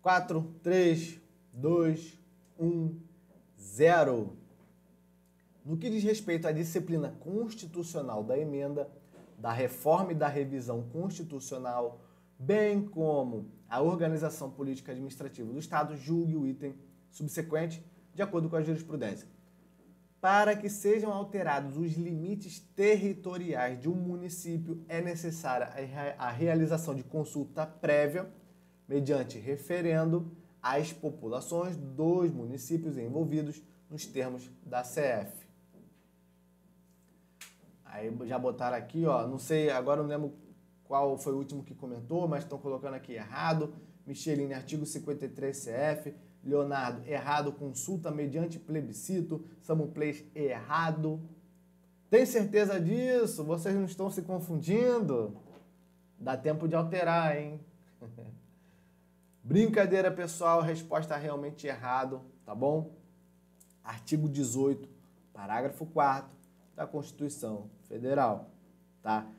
quatro, três, dois, um, zero. No que diz respeito à disciplina constitucional da emenda, da reforma e da revisão constitucional, bem como a organização política administrativa do Estado, julgue o item subsequente de acordo com a jurisprudência. Para que sejam alterados os limites territoriais de um município, é necessária a realização de consulta prévia, mediante referendo, às populações dos municípios envolvidos nos termos da C F. Aí já botaram aqui, ó, não sei, agora não lembro qual foi o último que comentou, mas estão colocando aqui errado. Micheline, artigo cinquenta e três C F. Leonardo, errado, consulta mediante plebiscito. Samuplês, errado. Tem certeza disso? Vocês não estão se confundindo? Dá tempo de alterar, hein? Brincadeira, pessoal, resposta realmente errada, tá bom? Artigo dezoito, parágrafo quarto da Constituição Federal, tá?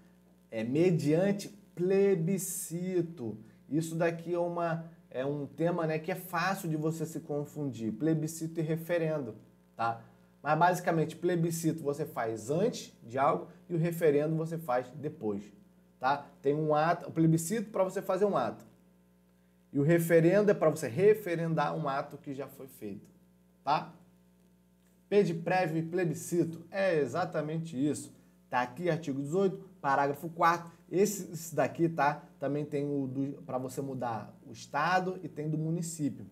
É mediante plebiscito. Isso daqui é, uma, é um tema, né, que é fácil de você se confundir, plebiscito e referendo, tá? Mas, basicamente, plebiscito você faz antes de algo e o referendo você faz depois, tá? Tem um ato, o plebiscito para você fazer um ato. E o referendo é para você referendar um ato que já foi feito, tá? P de prévio e plebiscito, é exatamente isso. Tá aqui artigo dezoito, parágrafo quarto. Esse, esse daqui, tá? Também tem o para você mudar o estado e tem do município.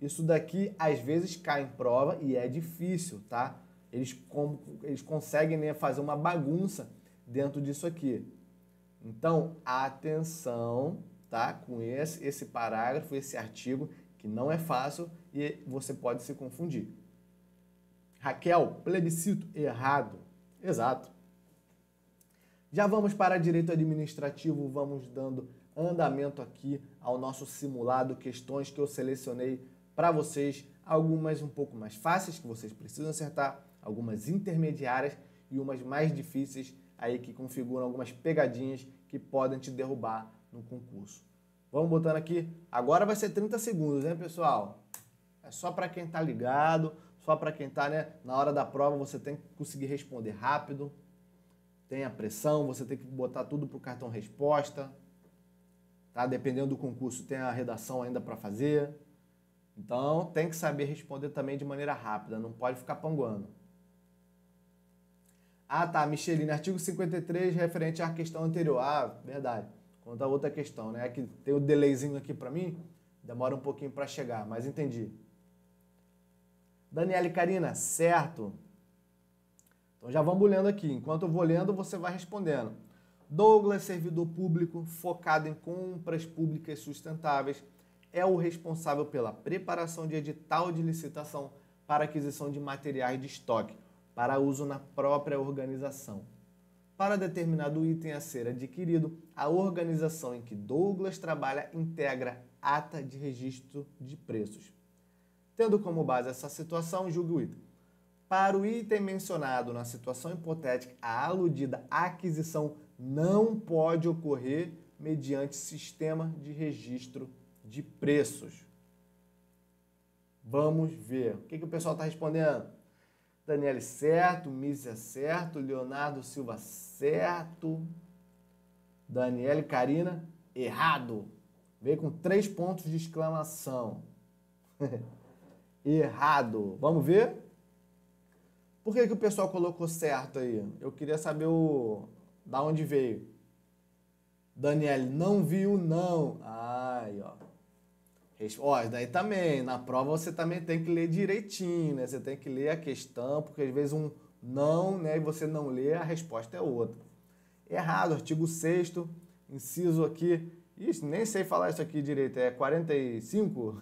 Isso daqui às vezes cai em prova e é difícil, tá? Eles, como, eles conseguem, né, fazer uma bagunça dentro disso aqui. Então, atenção, tá? Com esse, esse parágrafo, esse artigo, que não é fácil e você pode se confundir. Raquel, plebiscito, errado. Exato. Já vamos para direito administrativo, vamos dando andamento aqui ao nosso simulado, questões que eu selecionei para vocês, algumas um pouco mais fáceis que vocês precisam acertar, algumas intermediárias e umas mais difíceis aí que configuram algumas pegadinhas que podem te derrubar no concurso. Vamos botando aqui. Agora vai ser trinta segundos, né, pessoal? É só para quem tá ligado, só para quem tá, né, na hora da prova você tem que conseguir responder rápido. Tem a pressão, você tem que botar tudo pro cartão resposta. Tá? Dependendo do concurso, tem a redação ainda para fazer. Então, tem que saber responder também de maneira rápida, não pode ficar panguando. Ah, tá, Micheline, artigo cinquenta e três referente à questão anterior. Ah, verdade. Quanto a outra questão, né? É que tem o um delayzinho aqui para mim, demora um pouquinho para chegar, mas entendi. Daniela e Karina, certo. Então já vamos lendo aqui. Enquanto eu vou lendo, você vai respondendo. Douglas, servidor público focado em compras públicas sustentáveis, é o responsável pela preparação de edital de licitação para aquisição de materiais de estoque para uso na própria organização. Para determinado item a ser adquirido, a organização em que Douglas trabalha integra ata de registro de preços. Tendo como base essa situação, julgue o item. Para o item mencionado na situação hipotética, a aludida aquisição não pode ocorrer mediante sistema de registro de preços. Vamos ver. O que, que o pessoal está respondendo? Daniele, certo. Mísia, certo. Leonardo Silva, certo. Daniele, Karina, errado. Veio com três pontos de exclamação. Errado. Vamos ver? Por que, que o pessoal colocou certo aí? Eu queria saber o... da onde veio. Daniele, não viu, não. Ai, ó. Ó, daí também, na prova você também tem que ler direitinho, né? Você tem que ler a questão, porque às vezes um não, né? E você não lê, a resposta é outra. Errado, artigo sexto, inciso aqui. Ixi, nem sei falar isso aqui direito, é quarenta e cinco?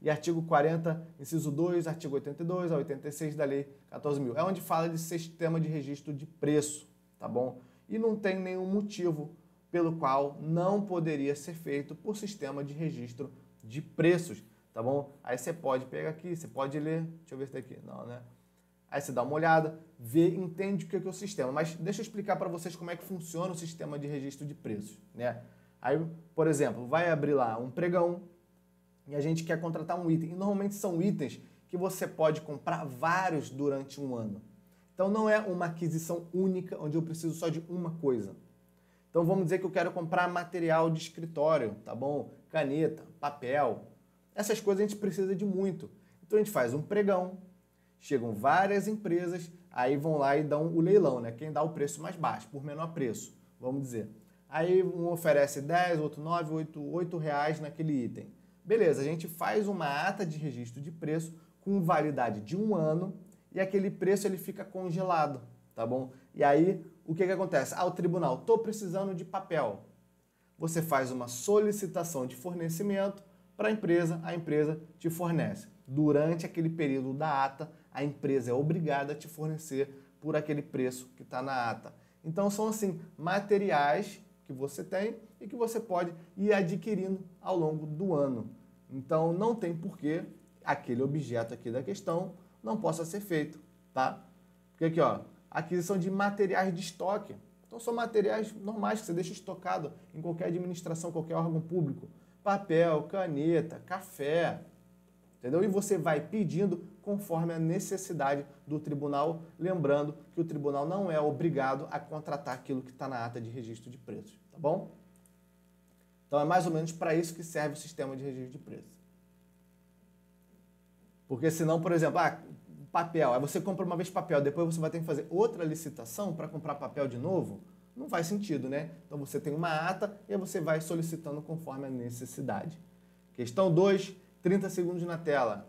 E artigo quarenta, inciso dois, artigo oitenta e dois a oitenta e seis da Lei quatorze mil. É onde fala de sistema de registro de preço, tá bom? E não tem nenhum motivo pelo qual não poderia ser feito por sistema de registro de preços, tá bom? Aí você pode pegar aqui, você pode ler, deixa eu ver se tem aqui, não, né? Aí você dá uma olhada, vê, entende o que é, que é o sistema, mas deixa eu explicar para vocês como é que funciona o sistema de registro de preços, né? Aí, por exemplo, vai abrir lá um pregão e a gente quer contratar um item, e normalmente são itens que você pode comprar vários durante um ano. Então não é uma aquisição única, onde eu preciso só de uma coisa. Então vamos dizer que eu quero comprar material de escritório, tá bom? Caneta, papel, essas coisas a gente precisa de muito. Então a gente faz um pregão, chegam várias empresas, aí vão lá e dão o leilão, né? Quem dá o preço mais baixo, por menor preço, vamos dizer. Aí um oferece dez, outro nove, oito, oito reais naquele item. Beleza, a gente faz uma ata de registro de preço com validade de um ano e aquele preço ele fica congelado, tá bom? E aí o que que acontece? Ah, o tribunal, tô precisando de papel. Você faz uma solicitação de fornecimento para a empresa, a empresa te fornece. Durante aquele período da ata, a empresa é obrigada a te fornecer por aquele preço que está na ata. Então são assim, materiais que você tem e que você pode ir adquirindo ao longo do ano. Então não tem porquê aquele objeto aqui da questão não possa ser feito, tá? Porque aqui, ó, aquisição de materiais de estoque. Então são materiais normais que você deixa estocado em qualquer administração, qualquer órgão público. Papel, caneta, café, entendeu? E você vai pedindo conforme a necessidade do tribunal, lembrando que o tribunal não é obrigado a contratar aquilo que está na ata de registro de preços, tá bom? Então é mais ou menos para isso que serve o sistema de registro de preços. Porque senão, por exemplo, ah, papel, aí você compra uma vez papel, depois você vai ter que fazer outra licitação para comprar papel de novo, não faz sentido, né? Então você tem uma ata e aí você vai solicitando conforme a necessidade. Questão dois, trinta segundos na tela.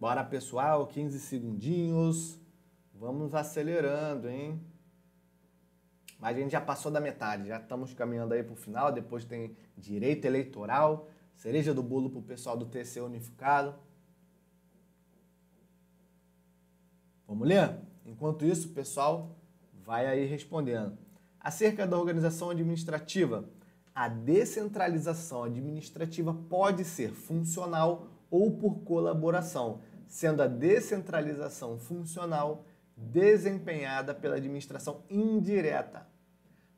Bora, pessoal, quinze segundinhos. Vamos acelerando, hein? Mas a gente já passou da metade, já estamos caminhando aí para o final, depois tem direito eleitoral, cereja do bolo para o pessoal do T C E unificado. Vamos ler? Enquanto isso, o pessoal vai aí respondendo. Acerca da organização administrativa, a descentralização administrativa pode ser funcional ou por colaboração, sendo a descentralização funcional desempenhada pela administração indireta.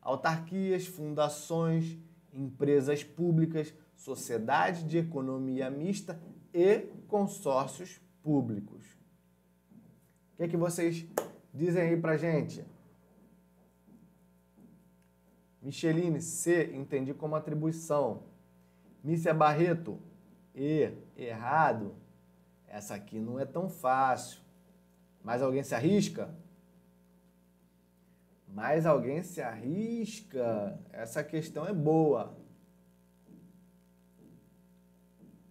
Autarquias, fundações, empresas públicas, sociedades de economia mista e consórcios públicos. O que é que vocês dizem aí pra gente? Micheline, C, entendi como atribuição. Mícia Barreto, E, errado. Essa aqui não é tão fácil. Mais alguém se arrisca? Mais alguém se arrisca? Essa questão é boa.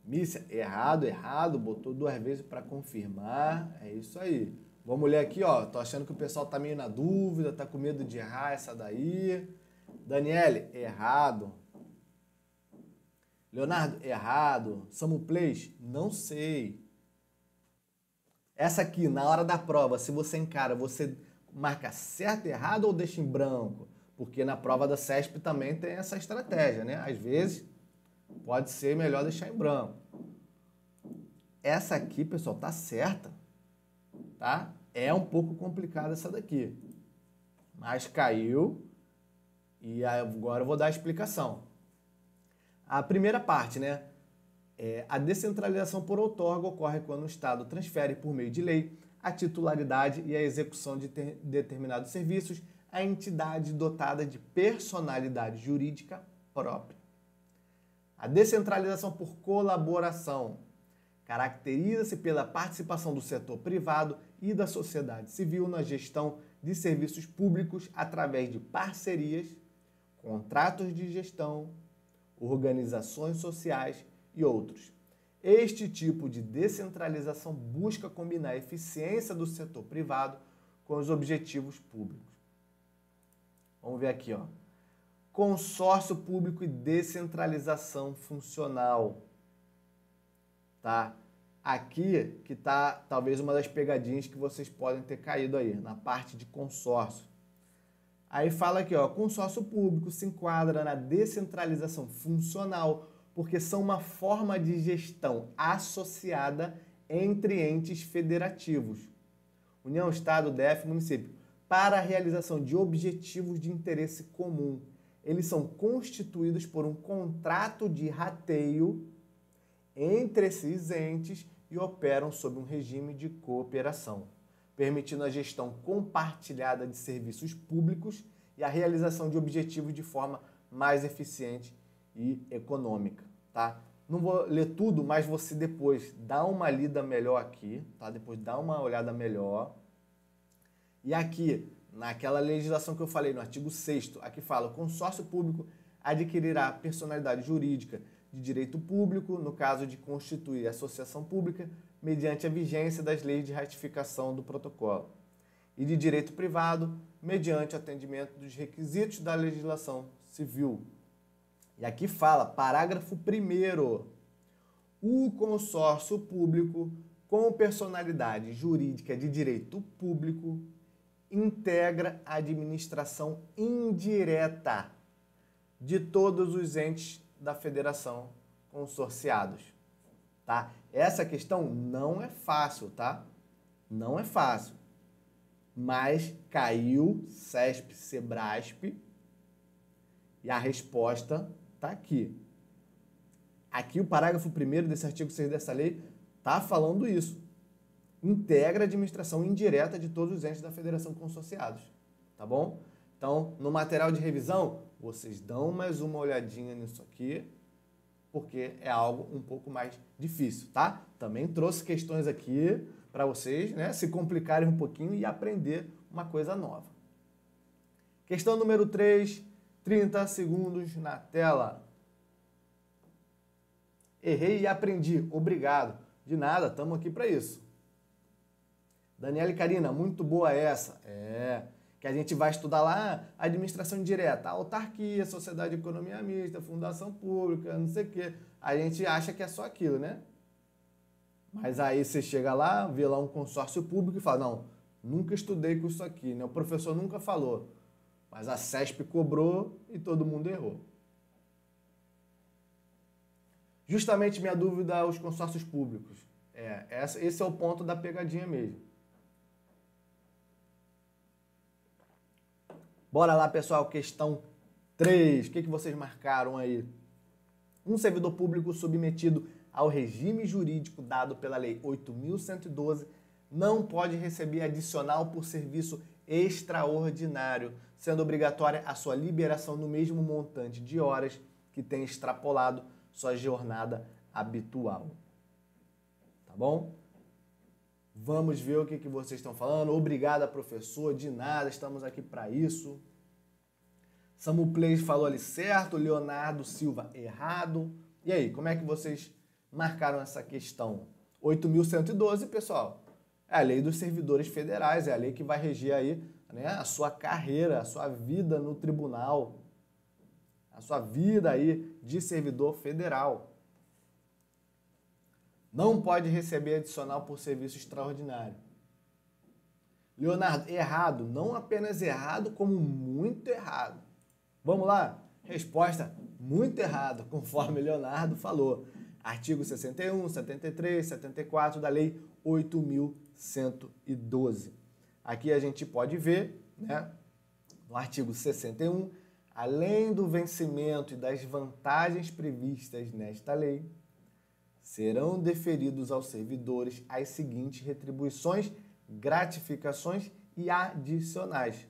Mícia, errado, errado, botou duas vezes para confirmar, é isso aí. Vamos ler aqui, ó, tô achando que o pessoal tá meio na dúvida, tá com medo de errar essa daí. Daniele, errado. Leonardo, errado. Samu Plays, não sei. Essa aqui, na hora da prova, se você encara, você marca certo, errado ou deixa em branco? Porque na prova da C E S P também tem essa estratégia, né? Às vezes pode ser melhor deixar em branco. Essa aqui, pessoal, tá certa, tá? É um pouco complicada essa daqui, mas caiu e agora eu vou dar a explicação. A primeira parte, né? É, a descentralização por outorga ocorre quando o Estado transfere por meio de lei a titularidade e a execução de ter, determinados serviços a entidade dotada de personalidade jurídica própria. A descentralização por colaboração caracteriza-se pela participação do setor privado e da sociedade civil na gestão de serviços públicos através de parcerias, contratos de gestão, organizações sociais e outros. Este tipo de descentralização busca combinar a eficiência do setor privado com os objetivos públicos. Vamos ver aqui, ó. Consórcio público e descentralização funcional. Tá? Aqui que tá talvez uma das pegadinhas que vocês podem ter caído aí, na parte de consórcio. Aí fala aqui, ó, consórcio público se enquadra na descentralização funcional porque são uma forma de gestão associada entre entes federativos, União, Estado, D F, Município, para a realização de objetivos de interesse comum. Eles são constituídos por um contrato de rateio entre esses entes e operam sob um regime de cooperação, permitindo a gestão compartilhada de serviços públicos e a realização de objetivos de forma mais eficiente e econômica, tá? Não vou ler tudo, mas você depois dá uma lida melhor aqui, tá? Depois dá uma olhada melhor. E aqui, naquela legislação que eu falei, no artigo sexto, aqui fala, o consórcio público adquirirá personalidade jurídica de direito público, no caso de constituir associação pública, mediante a vigência das leis de ratificação do protocolo, e de direito privado, mediante atendimento dos requisitos da legislação civil. E aqui fala, parágrafo primeiro, o consórcio público com personalidade jurídica de direito público integra a administração indireta de todos os entes da federação consorciados, tá? Essa questão não é fácil, tá? Não é fácil, mas caiu C E S P, Cebraspe, e a resposta tá aqui. Aqui o parágrafo primeiro desse artigo seis dessa lei tá falando isso. Integra a administração indireta de todos os entes da federação consorciados, tá bom? Então, no material de revisão, vocês dão mais uma olhadinha nisso aqui, porque é algo um pouco mais difícil, tá? Também trouxe questões aqui para vocês, né, se complicarem um pouquinho e aprender uma coisa nova. Questão número três, trinta segundos na tela. Errei e aprendi, obrigado. De nada, estamos aqui para isso. Daniela e Karina, muito boa essa. É... que a gente vai estudar lá administração direta, autarquia, sociedade de economia mista, fundação pública, não sei o quê. A gente acha que é só aquilo, né? Mas aí você chega lá, vê lá um consórcio público e fala, não, nunca estudei com isso aqui, né? O professor nunca falou, mas a C E S P cobrou e todo mundo errou. Justamente minha dúvida aos consórcios públicos. É, esse é o ponto da pegadinha mesmo. Bora lá, pessoal, questão três. O que que vocês marcaram aí? Um servidor público submetido ao regime jurídico dado pela Lei oito mil cento e doze não pode receber adicional por serviço extraordinário, sendo obrigatória a sua liberação no mesmo montante de horas que tenha extrapolado sua jornada habitual. Tá bom? Vamos ver o que, que vocês estão falando. Obrigada, professor, de nada, estamos aqui para isso. Samu Plays falou ali certo, Leonardo Silva errado. E aí, como é que vocês marcaram essa questão? oito mil cento e doze, pessoal, é a lei dos servidores federais, é a lei que vai reger aí, né, a sua carreira, a sua vida no tribunal, a sua vida aí de servidor federal. Não pode receber adicional por serviço extraordinário. Leonardo, errado. Não apenas errado, como muito errado. Vamos lá? Resposta, muito errado, conforme Leonardo falou. Artigo sessenta e um, setenta e três, setenta e quatro da Lei oito mil cento e doze. Aqui a gente pode ver, né, no artigo sessenta e um, além do vencimento e das vantagens previstas nesta lei, serão deferidos aos servidores as seguintes retribuições, gratificações e adicionais.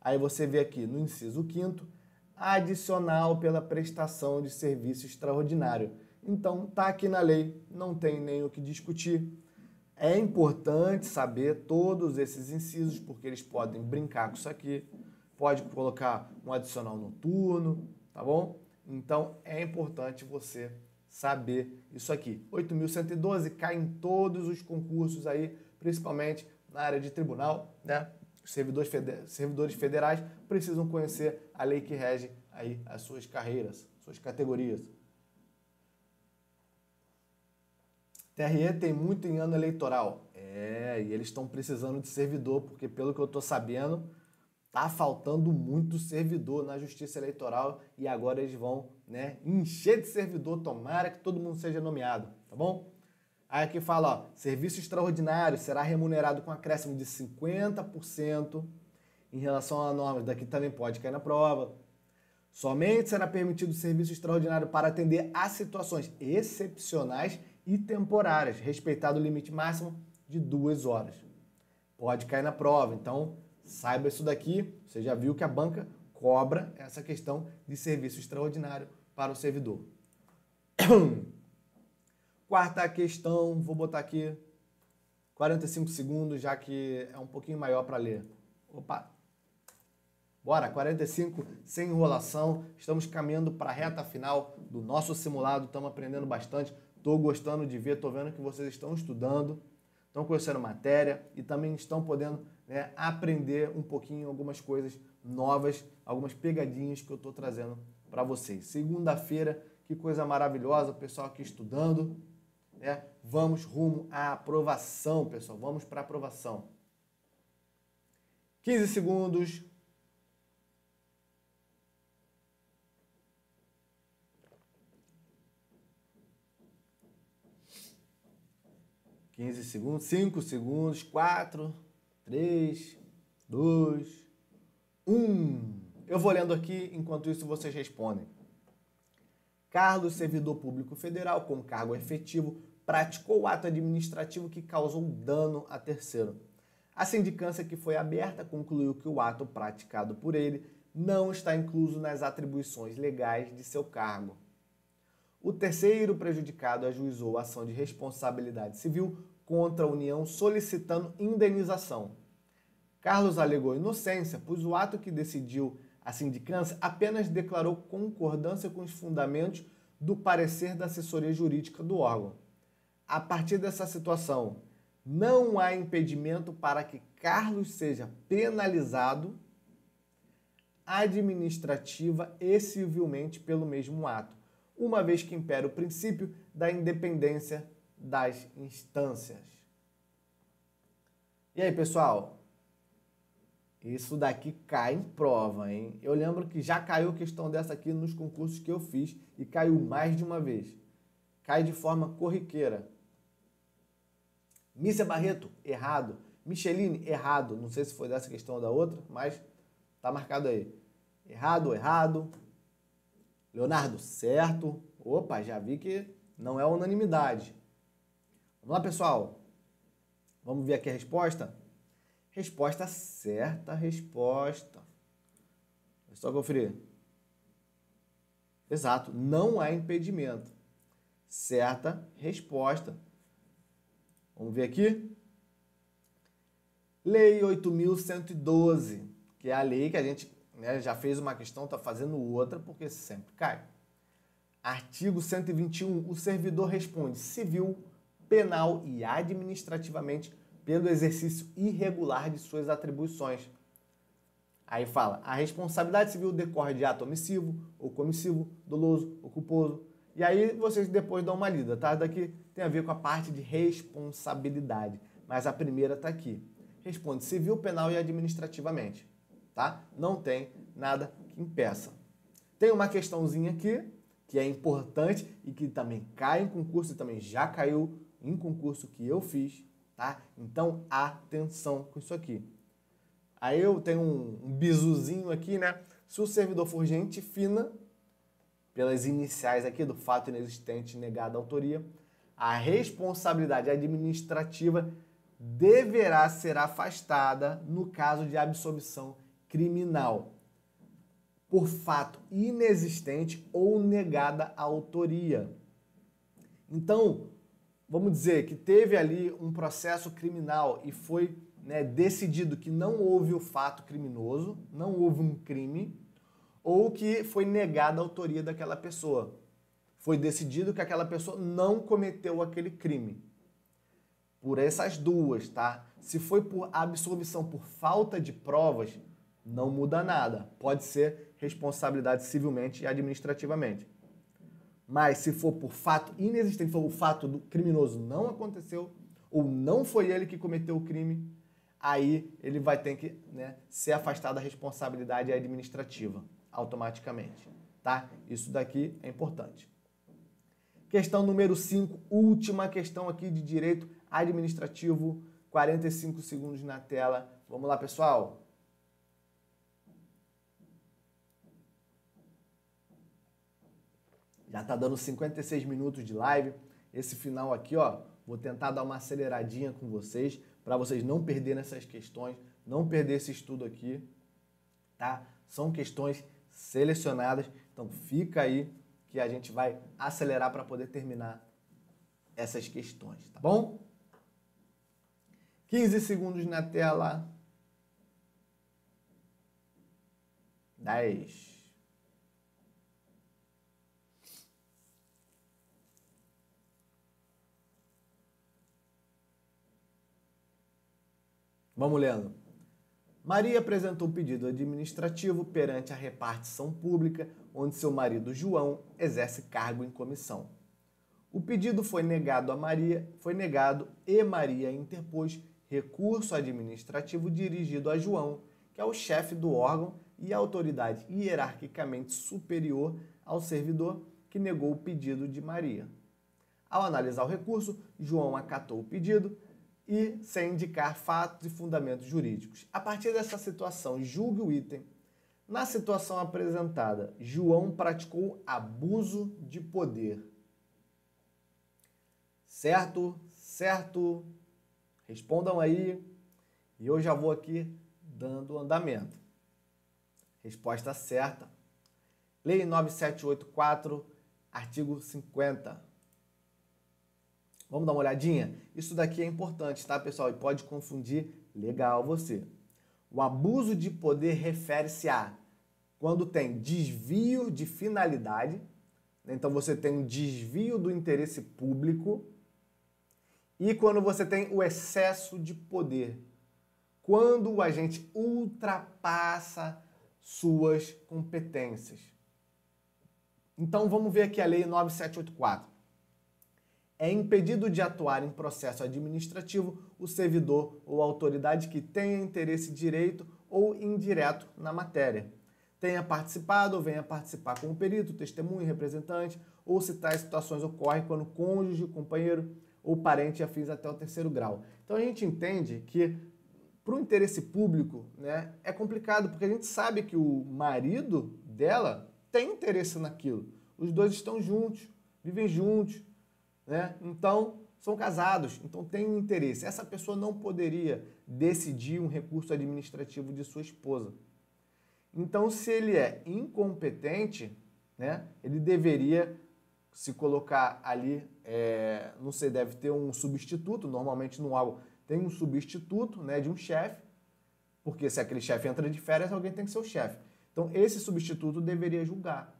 Aí você vê aqui no inciso quinto, adicional pela prestação de serviço extraordinário. Então, tá aqui na lei, não tem nem o que discutir. É importante saber todos esses incisos, porque eles podem brincar com isso aqui, pode colocar um adicional noturno, tá bom? Então, é importante você saber isso aqui. oito mil cento e doze cai em todos os concursos aí, principalmente na área de tribunal, né? Os servidores, feder- servidores federais precisam conhecer a lei que rege aí as suas carreiras, suas categorias. T R E tem muito em ano eleitoral. É, e eles estão precisando de servidor, porque pelo que eu estou sabendo, tá faltando muito servidor na Justiça Eleitoral e agora eles vão, né, encher de servidor, tomara que todo mundo seja nomeado, tá bom? Aí aqui fala, ó, serviço extraordinário será remunerado com acréscimo de cinquenta por cento em relação à norma, daqui também pode cair na prova. Somente será permitido serviço extraordinário para atender a situações excepcionais e temporárias, respeitado o limite máximo de duas horas. Pode cair na prova, então saiba isso daqui, você já viu que a banca cobra essa questão de serviço extraordinário para o servidor. Quarta questão, vou botar aqui quarenta e cinco segundos, já que é um pouquinho maior para ler. Opa! Bora, quarenta e cinco, sem enrolação, estamos caminhando para a reta final do nosso simulado, estamos aprendendo bastante. Estou gostando de ver, estou vendo que vocês estão estudando, estão conhecendo matéria e também estão podendo, né, aprender um pouquinho algumas coisas novas, algumas pegadinhas que eu estou trazendo para vocês. Segunda-feira, que coisa maravilhosa, o pessoal aqui estudando, né? Vamos rumo à aprovação, pessoal, vamos para a aprovação. quinze segundos. quinze segundos, cinco segundos, quatro, três, dois, um. Eu vou lendo aqui, enquanto isso vocês respondem. Cargo servidor público federal com cargo efetivo praticou ato administrativo que causou dano a terceiro. A sindicância que foi aberta concluiu que o ato praticado por ele não está incluso nas atribuições legais de seu cargo. O terceiro prejudicado ajuizou ação de responsabilidade civil contra a União solicitando indenização. Carlos alegou inocência, pois o ato que decidiu a sindicância apenas declarou concordância com os fundamentos do parecer da assessoria jurídica do órgão. A partir dessa situação, não há impedimento para que Carlos seja penalizado administrativa e civilmente pelo mesmo ato, uma vez que impera o princípio da independência das instâncias. E aí, pessoal? Isso daqui cai em prova, hein? Eu lembro que já caiu questão dessa aqui nos concursos que eu fiz e caiu mais de uma vez. Cai de forma corriqueira. Mícia Barreto, errado. Micheline, errado. Não sei se foi dessa questão ou da outra, mas tá marcado aí. Errado, errado. Leonardo, certo. Opa, já vi que não é unanimidade. Vamos lá, pessoal. Vamos ver aqui a resposta? Resposta certa, resposta. É só conferir. Exato, não há impedimento. Certa resposta. Vamos ver aqui. Lei oito mil cento e doze, que é a lei que a gente, né, já fez uma questão, está fazendo outra, porque sempre cai. Artigo cento e vinte e um. O servidor responde civil, penal e administrativamente pelo exercício irregular de suas atribuições. Aí fala, a responsabilidade civil decorre de ato omissivo ou comissivo, doloso ou culposo. E aí vocês depois dão uma lida, tá? Daqui tem a ver com a parte de responsabilidade, mas a primeira tá aqui. Responde civil, penal e administrativamente, tá? Não tem nada que impeça. Tem uma questãozinha aqui que é importante e que também cai em concurso e também já caiu em concurso que eu fiz, tá? Então, atenção com isso aqui. Aí eu tenho um, um bizuzinho aqui, né? Se o servidor for gente fina, pelas iniciais aqui do fato inexistente negado à autoria, a responsabilidade administrativa deverá ser afastada no caso de absolvição criminal por fato inexistente ou negada à autoria. Então, vamos dizer que teve ali um processo criminal e foi, né, decidido que não houve o fato criminoso, não houve um crime, ou que foi negada a autoria daquela pessoa. Foi decidido que aquela pessoa não cometeu aquele crime. Por essas duas, tá? Se foi por absolvição por falta de provas, não muda nada. Pode ser responsabilidade civilmente e administrativamente. Mas se for por fato inexistente, for o fato do criminoso não aconteceu, ou não foi ele que cometeu o crime, aí ele vai ter que, né, ser afastado da responsabilidade administrativa, automaticamente, tá? Isso daqui é importante. Questão número cinco, última questão aqui de direito administrativo, quarenta e cinco segundos na tela. Vamos lá, pessoal! Já tá dando cinquenta e seis minutos de live. Esse final aqui, ó, vou tentar dar uma aceleradinha com vocês para vocês não perderem essas questões, não perder esse estudo aqui, tá? São questões selecionadas, então fica aí que a gente vai acelerar para poder terminar essas questões, tá bom? quinze segundos na tela. dez. Vamos lendo. Maria apresentou pedido administrativo perante a repartição pública, onde seu marido João exerce cargo em comissão. O pedido foi negado a Maria, foi negado e Maria interpôs recurso administrativo dirigido a João, que é o chefe do órgão e a autoridade hierarquicamente superior ao servidor, que negou o pedido de Maria. Ao analisar o recurso, João acatou o pedido e sem indicar fatos e fundamentos jurídicos. A partir dessa situação, julgue o item. Na situação apresentada, João praticou abuso de poder. Certo? Certo? Respondam aí. E eu já vou aqui dando andamento. Resposta certa. Lei nove mil setecentos e oitenta e quatro, artigo cinquenta. Vamos dar uma olhadinha? Isso daqui é importante, tá, pessoal? E pode confundir legal você. O abuso de poder refere-se a quando tem desvio de finalidade, né? Então você tem um desvio do interesse público, e quando você tem o excesso de poder, quando o agente ultrapassa suas competências. Então vamos ver aqui a Lei nove mil setecentos e oitenta e quatro. É impedido de atuar em processo administrativo o servidor ou autoridade que tenha interesse direito ou indireto na matéria, tenha participado ou venha participar como perito, testemunho, representante, ou se tais situações ocorrem quando cônjuge, companheiro ou parente afins até o terceiro grau. Então a gente entende que para o interesse público, né, é complicado, porque a gente sabe que o marido dela tem interesse naquilo. Os dois estão juntos, vivem juntos, né? Então, são casados, então tem interesse. Essa pessoa não poderia decidir um recurso administrativo de sua esposa. Então, se ele é incompetente, né, ele deveria se colocar ali, é, não sei, deve ter um substituto, normalmente no órgão tem um substituto, né, de um chefe, porque se aquele chefe entra de férias, alguém tem que ser o chefe. Então, esse substituto deveria julgar.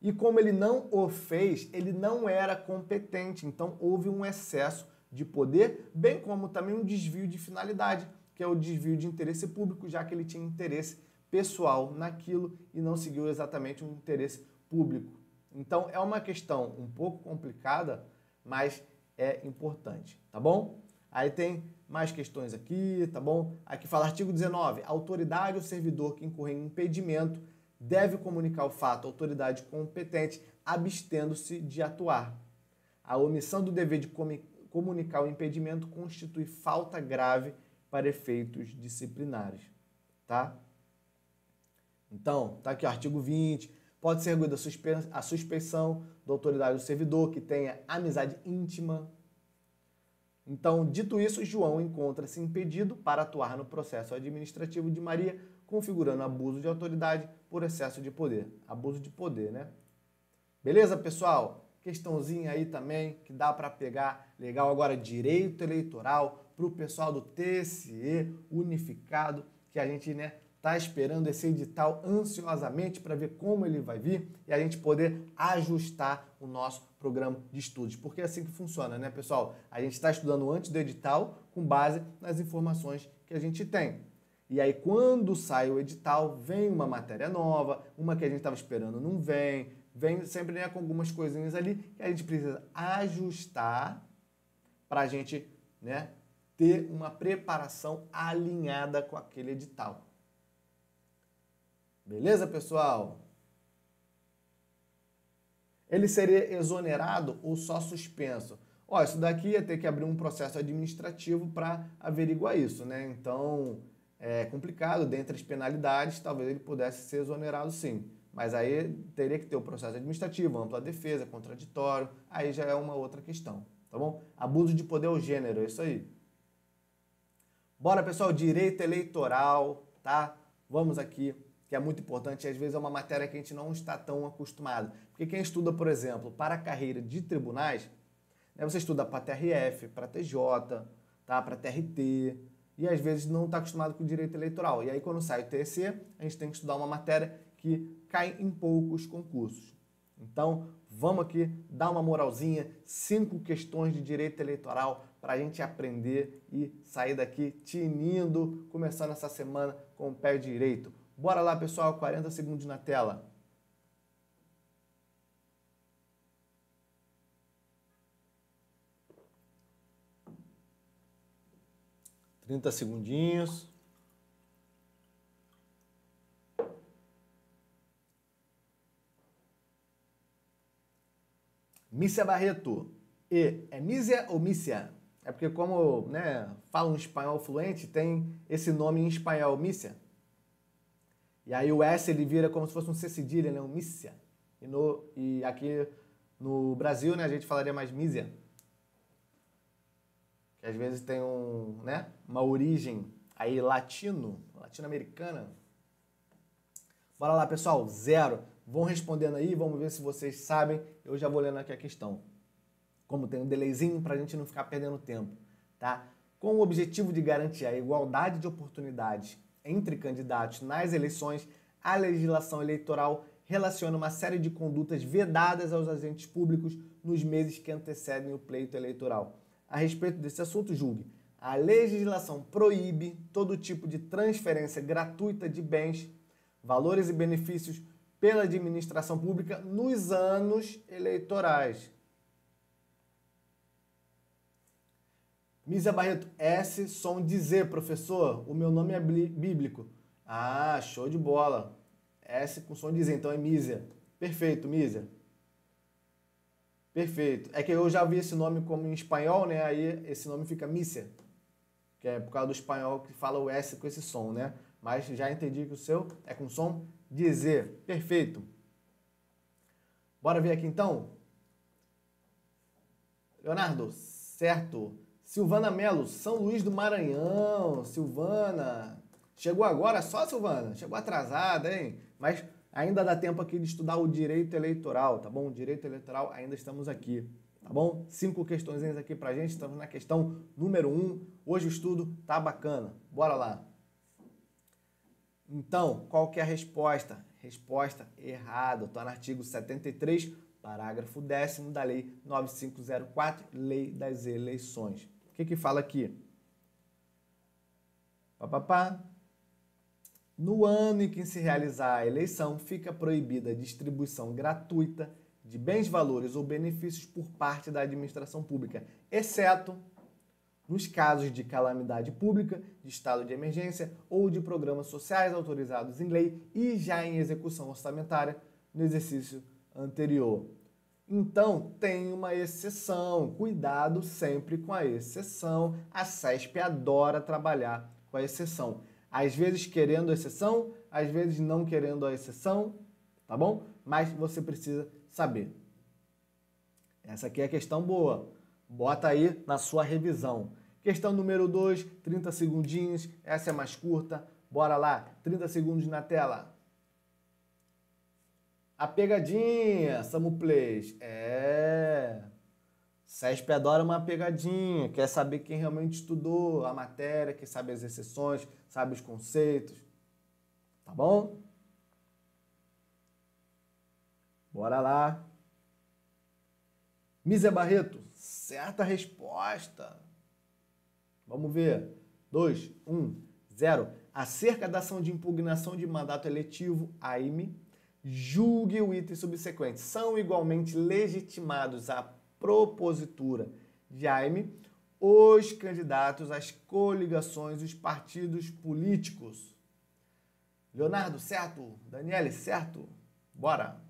E como ele não o fez, ele não era competente. Então, houve um excesso de poder, bem como também um desvio de finalidade, que é o desvio de interesse público, já que ele tinha interesse pessoal naquilo e não seguiu exatamente um interesse público. Então, é uma questão um pouco complicada, mas é importante, tá bom? Aí tem mais questões aqui, tá bom? Aqui fala artigo dezenove. A autoridade ou servidor que incorrer em impedimento deve comunicar o fato à autoridade competente, abstendo-se de atuar. A omissão do dever de comunicar o impedimento constitui falta grave para efeitos disciplinares, tá? Então, tá aqui o artigo vinte. Pode ser arguída a suspeição da autoridade do servidor que tenha amizade íntima. Então, dito isso, João encontra-se impedido para atuar no processo administrativo de Maria, configurando abuso de autoridade por excesso de poder. Abuso de poder, né? Beleza, pessoal? Questãozinha aí também que dá para pegar. Legal, agora direito eleitoral para o pessoal do T C E unificado, que a gente, né, tá esperando esse edital ansiosamente para ver como ele vai vir e a gente poder ajustar o nosso programa de estudos. Porque é assim que funciona, né, pessoal? A gente está estudando antes do edital com base nas informações que a gente tem. E aí, quando sai o edital, vem uma matéria nova, uma que a gente estava esperando não vem, vem sempre, né, com algumas coisinhas ali que a gente precisa ajustar para a gente, né, ter uma preparação alinhada com aquele edital. Beleza, pessoal? Ele seria exonerado ou só suspenso? Ó, isso daqui ia ter que abrir um processo administrativo para averiguar isso, né? Então, é complicado. Dentre as penalidades, talvez ele pudesse ser exonerado, sim. Mas aí teria que ter o processo administrativo, ampla defesa, contraditório. Aí já é uma outra questão, tá bom? Abuso de poder ou gênero, é isso aí. Bora, pessoal, direito eleitoral, tá? Vamos aqui, que é muito importante e às vezes é uma matéria que a gente não está tão acostumado. Porque quem estuda, por exemplo, para a carreira de tribunais, né, você estuda para T R F, para T J, tá, para T R T, e às vezes não está acostumado com o direito eleitoral. E aí quando sai o T S E, a gente tem que estudar uma matéria que cai em poucos concursos. Então, vamos aqui dar uma moralzinha, cinco questões de direito eleitoral para a gente aprender e sair daqui tinindo, começando essa semana com o pé direito. Bora lá, pessoal, quarenta segundos na tela. trinta segundinhos. Mícia Barreto. E é Mícia ou Mícia? É porque como, né, falo um espanhol fluente, tem esse nome em espanhol, Mícia. E aí o S ele vira como se fosse um C cedilha, né? Um mícia. E, no, e aqui no Brasil, né, a gente falaria mais mísia. Que às vezes tem um, né, uma origem aí latino, latino-americana. Bora lá, pessoal. Zero. Vão respondendo aí, vamos ver se vocês sabem. Eu já vou lendo aqui a questão. Como tem um delayzinho para a gente não ficar perdendo tempo, tá? Com o objetivo de garantir a igualdade de oportunidades entre candidatos nas eleições, a legislação eleitoral relaciona uma série de condutas vedadas aos agentes públicos nos meses que antecedem o pleito eleitoral. A respeito desse assunto, julgue. A legislação proíbe todo tipo de transferência gratuita de bens, valores e benefícios pela administração pública nos anos eleitorais. Mícia Barreto, S, som de Z, professor, o meu nome é bíblico. Ah, show de bola. S com som de Z, então é Mícia. Perfeito, Mícia. Perfeito. É que eu já vi esse nome como em espanhol, né? Aí esse nome fica Mícia, que é por causa do espanhol que fala o S com esse som, né? Mas já entendi que o seu é com som de Z. Perfeito. Bora ver aqui, então. Leonardo, certo. Silvana Melo, São Luís do Maranhão. Silvana, chegou agora só, Silvana? Chegou atrasada, hein? Mas ainda dá tempo aqui de estudar o direito eleitoral, tá bom? O direito eleitoral ainda estamos aqui. Tá bom? Cinco questõezinhas aqui pra gente, estamos na questão número um. Hoje o estudo tá bacana, bora lá. Então, qual que é a resposta? Resposta errada, está no artigo setenta e três, parágrafo décimo da Lei nove mil quinhentos e quatro, Lei das Eleições. O que que fala aqui? Pá, pá, pá. No ano em que se realizar a eleição, fica proibida a distribuição gratuita de bens, valores ou benefícios por parte da administração pública, exceto nos casos de calamidade pública, de estado de emergência ou de programas sociais autorizados em lei e já em execução orçamentária no exercício anterior. Então, tem uma exceção, cuidado sempre com a exceção. A C E S P adora trabalhar com a exceção. Às vezes querendo a exceção, às vezes não querendo a exceção, tá bom? Mas você precisa saber. Essa aqui é a questão boa. Bota aí na sua revisão. Questão número dois, trinta segundinhos. Essa é mais curta. Bora lá, trinta segundos na tela. A pegadinha, Samu Plays. É. C E S P adora uma pegadinha. Quer saber quem realmente estudou a matéria, quem sabe as exceções, sabe os conceitos. Tá bom? Bora lá. Mísia Barreto, certa resposta. Vamos ver. dois, um, zero. Acerca da ação de impugnação de mandato eletivo, A I M E, julgue o item subsequente. São igualmente legitimados à propositura de A I M E os candidatos, as coligações e os partidos políticos. Leonardo, certo. Daniele, certo. Bora.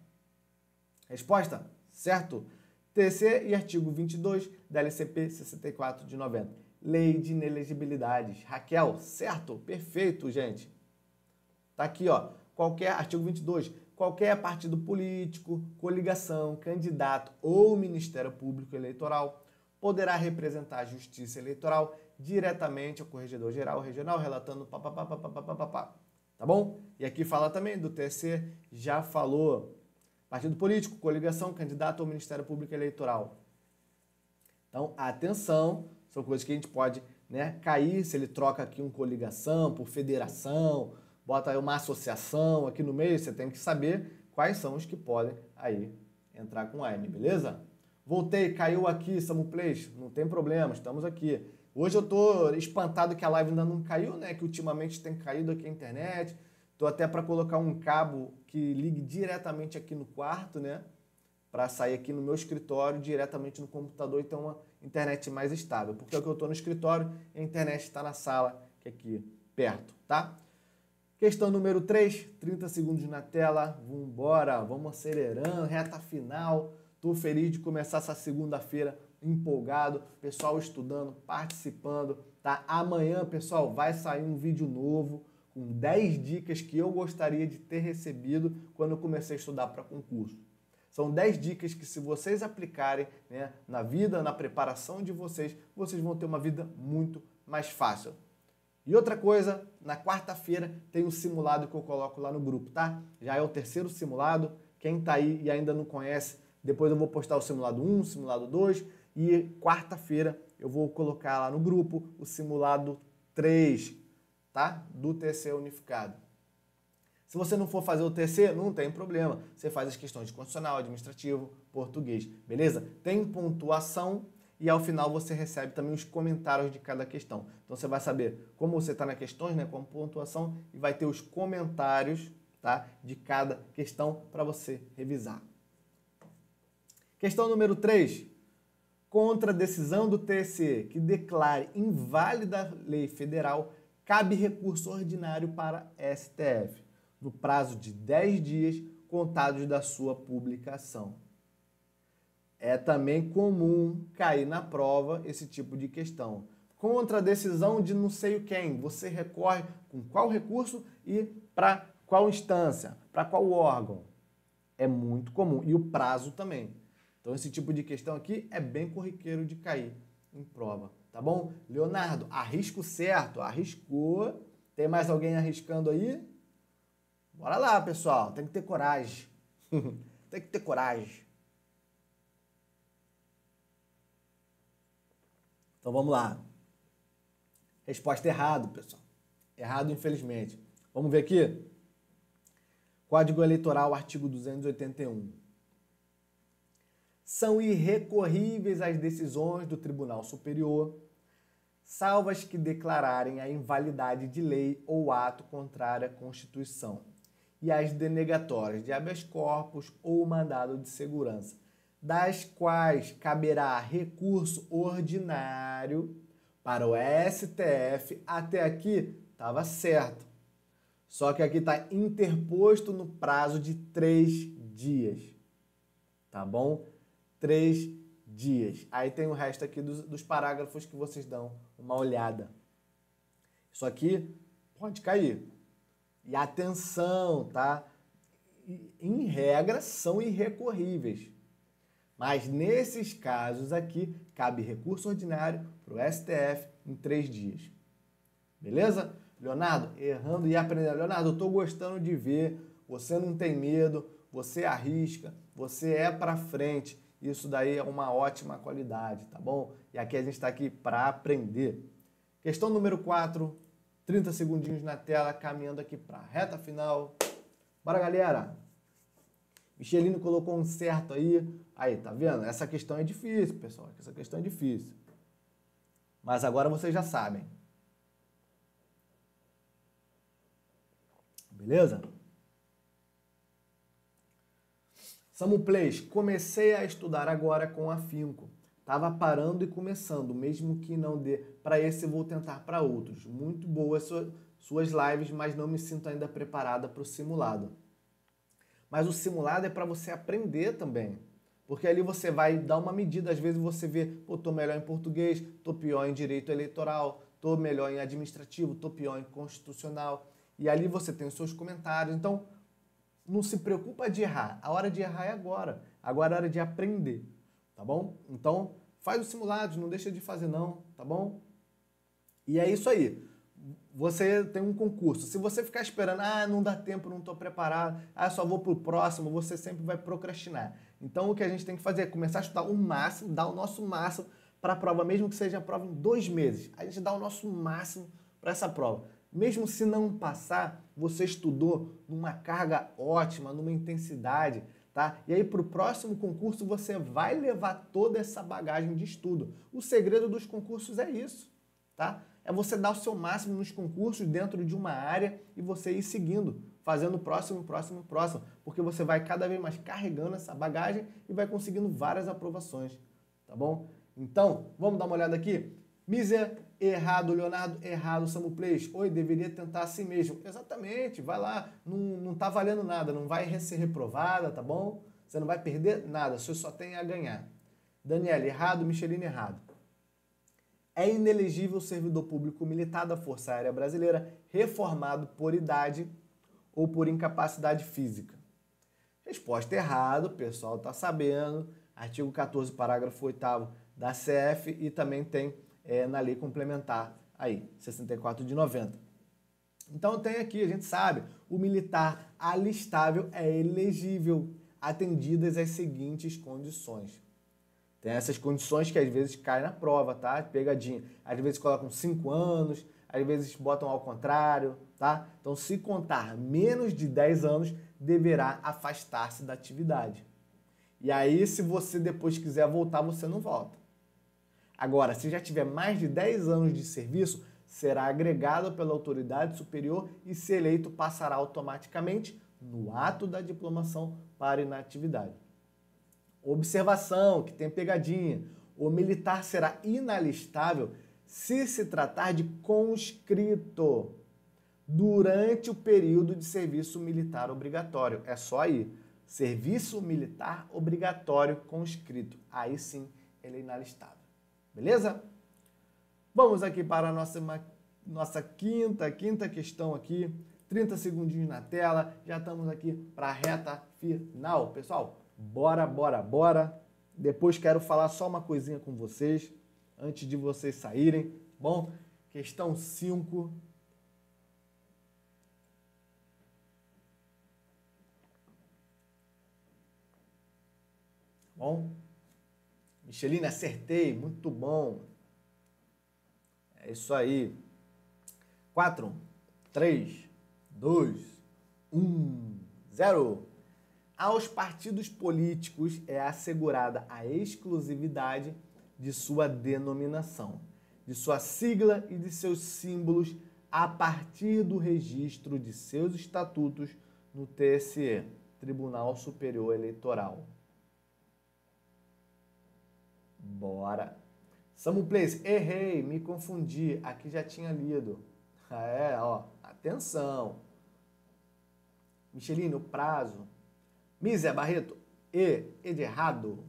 Resposta, certo. T C E e artigo vinte e dois da L C P sessenta e quatro de noventa. Lei de inelegibilidades. Raquel, certo. Perfeito, gente. Tá aqui, ó. Qualquer, artigo vinte e dois. Qualquer partido político, coligação, candidato ou Ministério Público Eleitoral poderá representar a Justiça Eleitoral diretamente ao Corregedor-Geral Regional, relatando papapá, papapá, papapá. Tá bom? E aqui fala também do T S E, já falou. Partido político, coligação, candidato ao Ministério Público Eleitoral. Então, atenção, são coisas que a gente pode, né, cair, se ele troca aqui um coligação por federação, bota aí uma associação aqui no meio, você tem que saber quais são os que podem aí entrar com A I M E, beleza? Voltei, caiu aqui, Samu Plays, não tem problema, estamos aqui. Hoje eu tô espantado que a live ainda não caiu, né, que ultimamente tem caído aqui a internet. Tô até para colocar um cabo que ligue diretamente aqui no quarto, né? Para sair aqui no meu escritório, diretamente no computador e ter uma internet mais estável. Porque é que eu tô no escritório e a internet está na sala, que é aqui perto, tá? Questão número três, trinta segundos na tela. Vambora, vamos acelerando, reta final. Tô feliz de começar essa segunda-feira empolgado, pessoal estudando, participando, tá? Amanhã, pessoal, vai sair um vídeo novo com dez dicas que eu gostaria de ter recebido quando eu comecei a estudar para concurso. São dez dicas que, se vocês aplicarem, né, na vida, na preparação de vocês, vocês vão ter uma vida muito mais fácil. E outra coisa, na quarta-feira tem um simulado que eu coloco lá no grupo, tá? Já é o terceiro simulado. Quem tá aí e ainda não conhece, depois eu vvou postar o simulado um, simulado dois e quarta-feira eu vou colocar lá no grupo o simulado três. Tá? Do T C E unificado. Se você não for fazer o T C E, não tem problema. Você faz as questões de constitucional, administrativo, português, beleza? Tem pontuação e ao final você recebe também os comentários de cada questão. Então você vai saber como você está nas questões, né? Com pontuação, e vai ter os comentários, tá? De cada questão para você revisar. Questão número três. Contra a decisão do T S E que declare inválida a lei federal, cabe recurso ordinário para S T F, no prazo de dez dias contados da sua publicação. É também comum cair na prova esse tipo de questão. Contra a decisão de não sei quem, você recorre com qual recurso e para qual instância, para qual órgão. É muito comum. E o prazo também. Então esse tipo de questão aqui é bem corriqueiro de cair em prova. Tá bom? Leonardo, arrisco certo, arriscou. Tem mais alguém arriscando aí? Bora lá, pessoal. Tem que ter coragem. Tem que ter coragem. Então vamos lá. Resposta errada, pessoal. Errado, infelizmente. Vamos ver aqui. Código Eleitoral, artigo duzentos e oitenta e um. São irrecorríveis as decisões do Tribunal Superior, salvo as que declararem a invalidade de lei ou ato contrário à Constituição, e as denegatórias de habeas corpus ou mandado de segurança, das quais caberá recurso ordinário para o S T F. Até aqui estava certo, só que aqui está interposto no prazo de três dias, tá bom? Três dias. Aí tem o resto aqui dos, dos parágrafos que vocês dão uma olhada. Isso aqui pode cair. E atenção, tá? Em regra, são irrecorríveis. Mas nesses casos aqui, cabe recurso ordinário para o S T F em três dias. Beleza? Leonardo, errando e aprendendo. Leonardo, eu estou gostando de ver, você não tem medo, você arrisca, você é para frente. Isso daí é uma ótima qualidade, tá bom? E aqui a gente está aqui para aprender. Questão número quatro, trinta segundinhos na tela, caminhando aqui para a reta final. Bora, galera! Michelino colocou um certo aí. Aí, tá vendo? Essa questão é difícil, pessoal. Essa questão é difícil. Mas agora vocês já sabem. Beleza? Samu Plays, comecei a estudar agora com afinco. Tava parando e começando, mesmo que não dê para esse, vou tentar para outros. Muito boas suas lives, mas não me sinto ainda preparada para o simulado. Mas o simulado é para você aprender também. Porque ali você vai dar uma medida. Às vezes você vê, pô, tô melhor em português, tô pior em direito eleitoral, tô melhor em administrativo, tô pior em constitucional. E ali você tem os seus comentários. Então, não se preocupa de errar. A hora de errar é agora. Agora é a hora de aprender, tá bom? Então, faz os simulados, não deixa de fazer não, tá bom? E é isso aí. Você tem um concurso. Se você ficar esperando, ah, não dá tempo, não estou preparado, ah, só vou para o próximo, você sempre vai procrastinar. Então, o que a gente tem que fazer é começar a estudar o máximo, dar o nosso máximo para a prova, mesmo que seja a prova em dois meses. A gente dá o nosso máximo para essa prova. Mesmo se não passar, você estudou numa carga ótima, numa intensidade, tá? E aí para o próximo concurso você vai levar toda essa bagagem de estudo. O segredo dos concursos é isso, tá? É você dar o seu máximo nos concursos dentro de uma área e você ir seguindo, fazendo o próximo, próximo, próximo, porque você vai cada vez mais carregando essa bagagem e vai conseguindo várias aprovações, tá bom? Então, vamos dar uma olhada aqui. Miser, errado. Leonardo, errado. Samu Plays, oi, deveria tentar assim mesmo. Exatamente, vai lá, não, não tá valendo nada, não vai ser reprovada, tá bom? Você não vai perder nada, você só tem a ganhar. Daniel, errado. Michelino, errado. É inelegível o servidor público militar da Força Aérea Brasileira reformado por idade ou por incapacidade física. Resposta errado, o pessoal tá sabendo. Artigo quatorze, parágrafo oitavo da C F e também tem É, na lei complementar aí, sessenta e quatro de noventa. Então tem aqui, a gente sabe, o militar alistável é elegível, atendidas as seguintes condições. Tem essas condições que às vezes caem na prova, tá? Pegadinha. Às vezes colocam cinco anos, às vezes botam ao contrário, tá? Então se contar menos de dez anos, deverá afastar-se da atividade. E aí se você depois quiser voltar, você não volta. Agora, se já tiver mais de dez anos de serviço, será agregado pela autoridade superior e, se eleito, passará automaticamente no ato da diplomação para inatividade. Observação, que tem pegadinha. O militar será inalistável se se tratar de conscrito durante o período de serviço militar obrigatório. É só aí. Serviço militar obrigatório conscrito. Aí sim ele é inalistável. Beleza? Vamos aqui para a nossa, nossa quinta, quinta questão aqui. trinta segundinhos na tela. Já estamos aqui para a reta final. Pessoal, bora, bora, bora. Depois quero falar só uma coisinha com vocês, antes de vocês saírem. Bom, questão cinco. Bom... Michelina, acertei, muito bom. É isso aí. quatro, três, dois, um, zero. Aos partidos políticos é assegurada a exclusividade de sua denominação, de sua sigla e de seus símbolos a partir do registro de seus estatutos no T S E, Tribunal Superior Eleitoral. Bora! Samu Place, errei, me confundi, aqui já tinha lido. Ah, é, ó, atenção. Micheline, o prazo. Mísia Barreto, E, E de errado.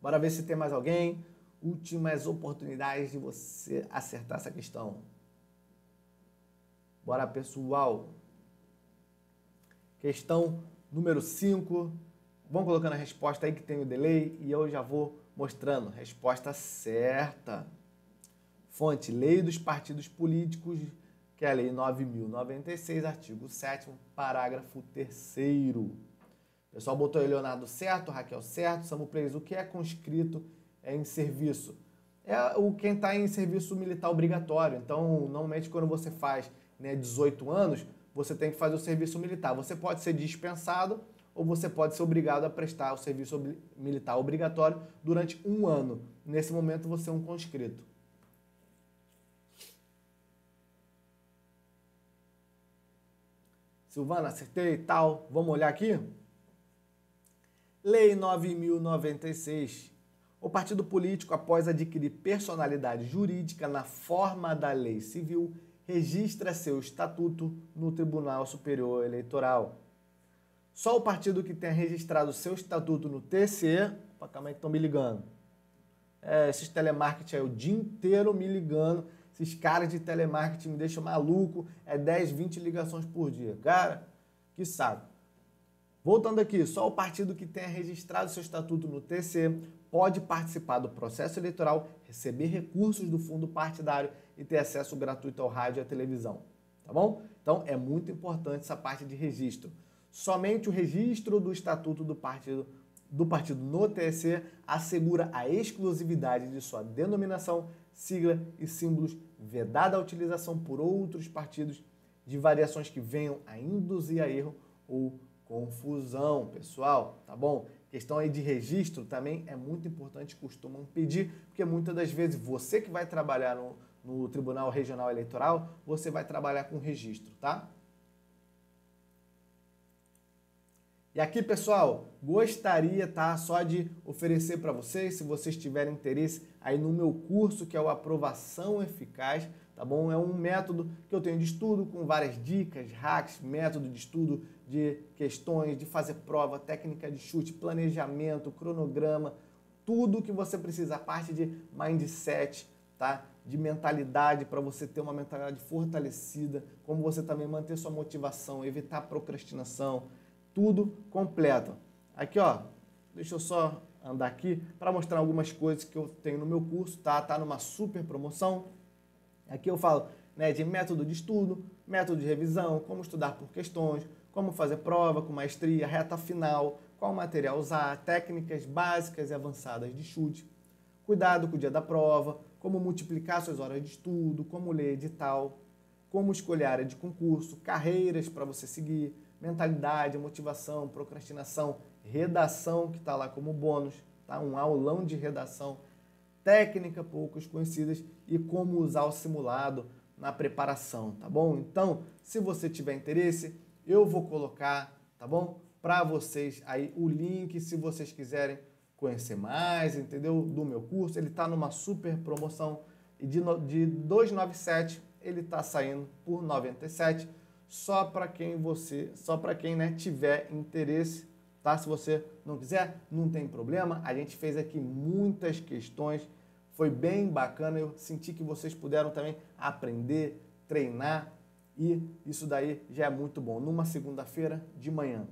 Bora ver se tem mais alguém. Últimas oportunidades de você acertar essa questão. Bora, pessoal. Questão número cinco. Vão colocando a resposta aí que tem o delay e eu já vou mostrando. Resposta certa. Fonte, Lei dos Partidos Políticos, que é a Lei nove mil e noventa e seis, artigo sétimo, parágrafo terceiro. Pessoal, botou aí Leonardo certo, Raquel certo, Samu Pires, o que é conscrito é em serviço? É o quem está em serviço militar obrigatório. Então, normalmente, quando você faz né, dezoito anos, você tem que fazer o serviço militar. Você pode ser dispensado ou você pode ser obrigado a prestar o serviço ob- militar obrigatório durante um ano. Nesse momento, você é um conscrito. Silvana, acertei e tal. Vamos olhar aqui? Lei nove mil e noventa e seis. O partido político, após adquirir personalidade jurídica na forma da lei civil, registra seu estatuto no Tribunal Superior Eleitoral. Só o partido que tenha registrado seu estatuto no T C E... Opa, calma aí que estão me ligando. É, esses telemarketing aí o dia inteiro me ligando. Esses caras de telemarketing me deixam maluco. É dez, vinte ligações por dia. Cara, que saco. Voltando aqui, só o partido que tenha registrado seu estatuto no T C E pode participar do processo eleitoral, receber recursos do fundo partidário e ter acesso gratuito ao rádio e à televisão. Tá bom? Então, é muito importante essa parte de registro. Somente o registro do estatuto do partido do partido no T S E assegura a exclusividade de sua denominação, sigla e símbolos, vedada a utilização por outros partidos de variações que venham a induzir a erro ou confusão, pessoal, tá bom? Questão aí de registro também é muito importante, costumam pedir, porque muitas das vezes você que vai trabalhar no, no Tribunal Regional Eleitoral, você vai trabalhar com registro, tá? E aqui, pessoal, gostaria tá, só de oferecer para vocês, se vocês tiverem interesse, aí no meu curso, que é o Aprovação Eficaz, tá bom? É um método que eu tenho de estudo com várias dicas, hacks, método de estudo de questões, de fazer prova, técnica de chute, planejamento, cronograma, tudo que você precisa, a parte de mindset, tá? De mentalidade, para você ter uma mentalidade fortalecida, como você também manter sua motivação, evitar procrastinação, tudo completo. Aqui, ó, deixa eu só andar aqui para mostrar algumas coisas que eu tenho no meu curso, tá? Tá numa super promoção. Aqui eu falo, né, de método de estudo, método de revisão, como estudar por questões, como fazer prova com maestria, reta final, qual material usar, técnicas básicas e avançadas de chute, cuidado com o dia da prova, como multiplicar suas horas de estudo, como ler edital, como escolher área de concurso, carreiras para você seguir, mentalidade, motivação, procrastinação, redação, que está lá como bônus, tá? Um aulão de redação, técnica poucos conhecidas e como usar o simulado na preparação, tá bom? Então, se você tiver interesse, eu vou colocar, tá bom? Para vocês aí o link, se vocês quiserem conhecer mais, entendeu? Do meu curso, ele está numa super promoção e de, de duzentos e noventa e sete ele está saindo por noventa e sete. Só para quem você, só para quem né, tiver interesse, tá? Se você não quiser, não tem problema. A gente fez aqui muitas questões, foi bem bacana. Eu senti que vocês puderam também aprender, treinar e isso daí já é muito bom. Numa segunda-feira de manhã.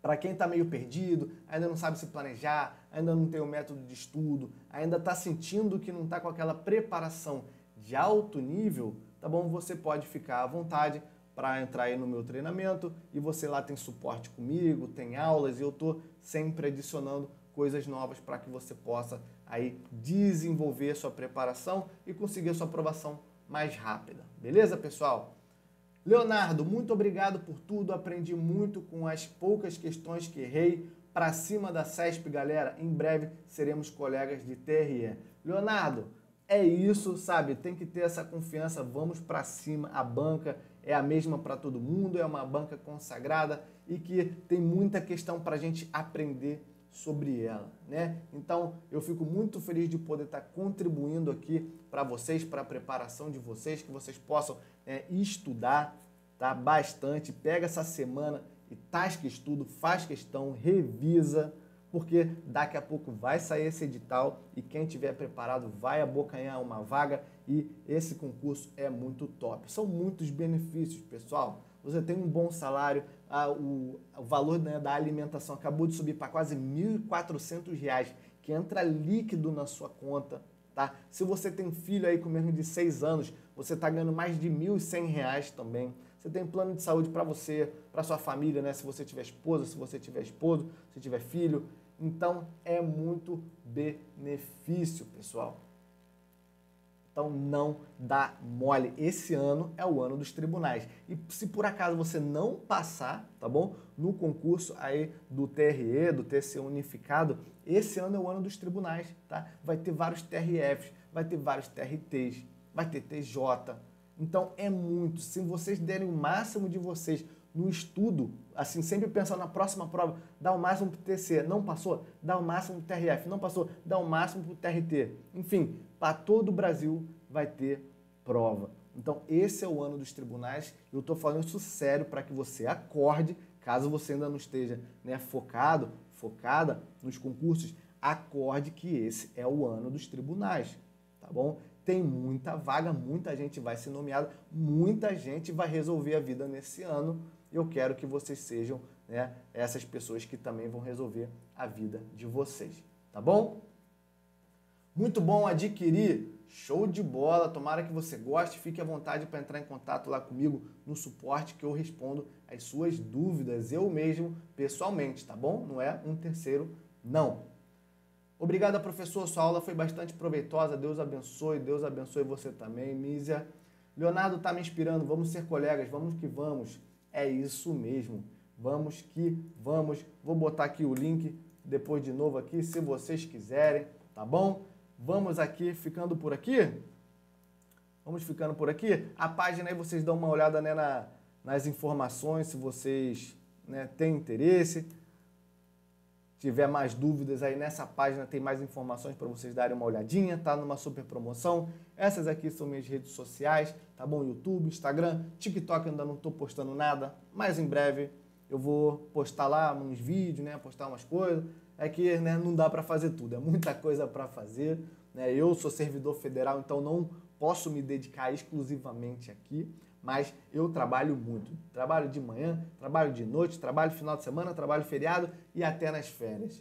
Para quem está meio perdido, ainda não sabe se planejar, ainda não tem o método de estudo, ainda está sentindo que não está com aquela preparação de alto nível, tá bom? Você pode ficar à vontade para entrar aí no meu treinamento e você lá tem suporte comigo, tem aulas e eu estou sempre adicionando coisas novas para que você possa aí desenvolver sua preparação e conseguir a sua aprovação mais rápida. Beleza, pessoal? Leonardo, muito obrigado por tudo. Aprendi muito com as poucas questões que errei. Para cima da C E S P, galera. Em breve seremos colegas de T R E. Leonardo, é isso, sabe? Tem que ter essa confiança. Vamos para cima. A banca é a mesma para todo mundo. É uma banca consagrada e que tem muita questão para a gente aprender sobre ela, né? Então, eu fico muito feliz de poder estar contribuindo aqui para vocês, para a preparação de vocês, que vocês possam é, estudar, tá? Bastante. Pega essa semana e tasca estudo, faz questão, revisa, porque daqui a pouco vai sair esse edital e quem tiver preparado vai abocanhar uma vaga e esse concurso é muito top. São muitos benefícios, pessoal. Você tem um bom salário, a, o, o valor, né, da alimentação acabou de subir para quase mil e quatrocentos reais, que entra líquido na sua conta, tá? Se você tem filho aí com menos de seis anos, você está ganhando mais de mil e cem reais também. Você tem plano de saúde para você, para sua família, né? Se você tiver esposa, se você tiver esposo, se tiver filho. Então, é muito benefício, pessoal. Então, não dá mole. Esse ano é o ano dos tribunais. E se por acaso você não passar, tá bom? No concurso aí do T R E, do T C E unificado, esse ano é o ano dos tribunais, tá? Vai ter vários T R Fs, vai ter vários T R Ts, vai ter T J. Então, é muito. Se vocês derem o máximo de vocês no estudo, assim, sempre pensando na próxima prova, dá o máximo para o T C E, não passou? Dá o máximo para o T R F, não passou? Dá o máximo para o T R T. Enfim, para todo o Brasil vai ter prova. Então, esse é o ano dos tribunais. Eu estou falando isso sério para que você acorde, caso você ainda não esteja, né, focado, focada nos concursos, acorde que esse é o ano dos tribunais, tá bom? Tem muita vaga, muita gente vai ser nomeada, muita gente vai resolver a vida nesse ano. Eu quero que vocês sejam, né, essas pessoas que também vão resolver a vida de vocês, tá bom? Muito bom adquirir, show de bola, tomara que você goste, fique à vontade para entrar em contato lá comigo no suporte que eu respondo as suas dúvidas, eu mesmo, pessoalmente, tá bom? Não é um terceiro, não. Obrigado, professor. Sua aula foi bastante proveitosa. Deus abençoe. Deus abençoe você também, Mísia. Leonardo tá me inspirando. Vamos ser colegas. Vamos que vamos. É isso mesmo. Vamos que vamos. Vou botar aqui o link depois de novo aqui, se vocês quiserem, tá bom? Vamos aqui, ficando por aqui. Vamos ficando por aqui. A página aí vocês dão uma olhada, né, na, nas informações, se vocês, né, têm interesse. Tiver mais dúvidas aí nessa página, tem mais informações para vocês darem uma olhadinha, tá? Numa super promoção. Essas aqui são minhas redes sociais, tá bom? YouTube, Instagram, TikTok, ainda não tô postando nada, mas em breve eu vou postar lá uns vídeos, né? Postar umas coisas. É que, né, não dá para fazer tudo, é muita coisa para fazer, né? Eu sou servidor federal, então não posso me dedicar exclusivamente aqui, mas eu trabalho muito. Trabalho de manhã, trabalho de noite, trabalho final de semana, trabalho feriado e até nas férias.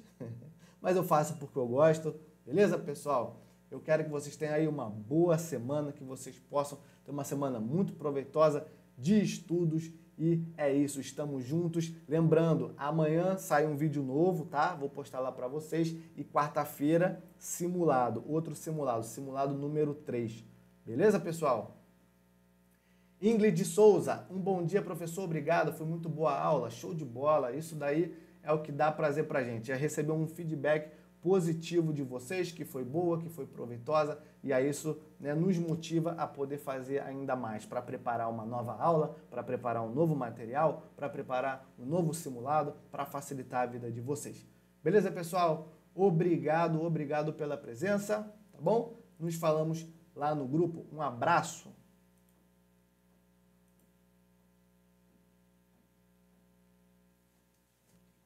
Mas eu faço porque eu gosto, beleza, pessoal? Eu quero que vocês tenham aí uma boa semana, que vocês possam ter uma semana muito proveitosa de estudos e é isso, estamos juntos. Lembrando, amanhã sai um vídeo novo, tá? Vou postar lá para vocês e quarta-feira, simulado, outro simulado, simulado número três. Beleza, pessoal? Ingrid Souza, um bom dia, professor, obrigado, foi muito boa a aula, show de bola, isso daí é o que dá prazer pra gente, é receber um feedback positivo de vocês, que foi boa, que foi proveitosa, e aí isso, né, nos motiva a poder fazer ainda mais, para preparar uma nova aula, para preparar um novo material, para preparar um novo simulado, para facilitar a vida de vocês. Beleza, pessoal? Obrigado, obrigado pela presença, tá bom? Nos falamos lá no grupo, um abraço!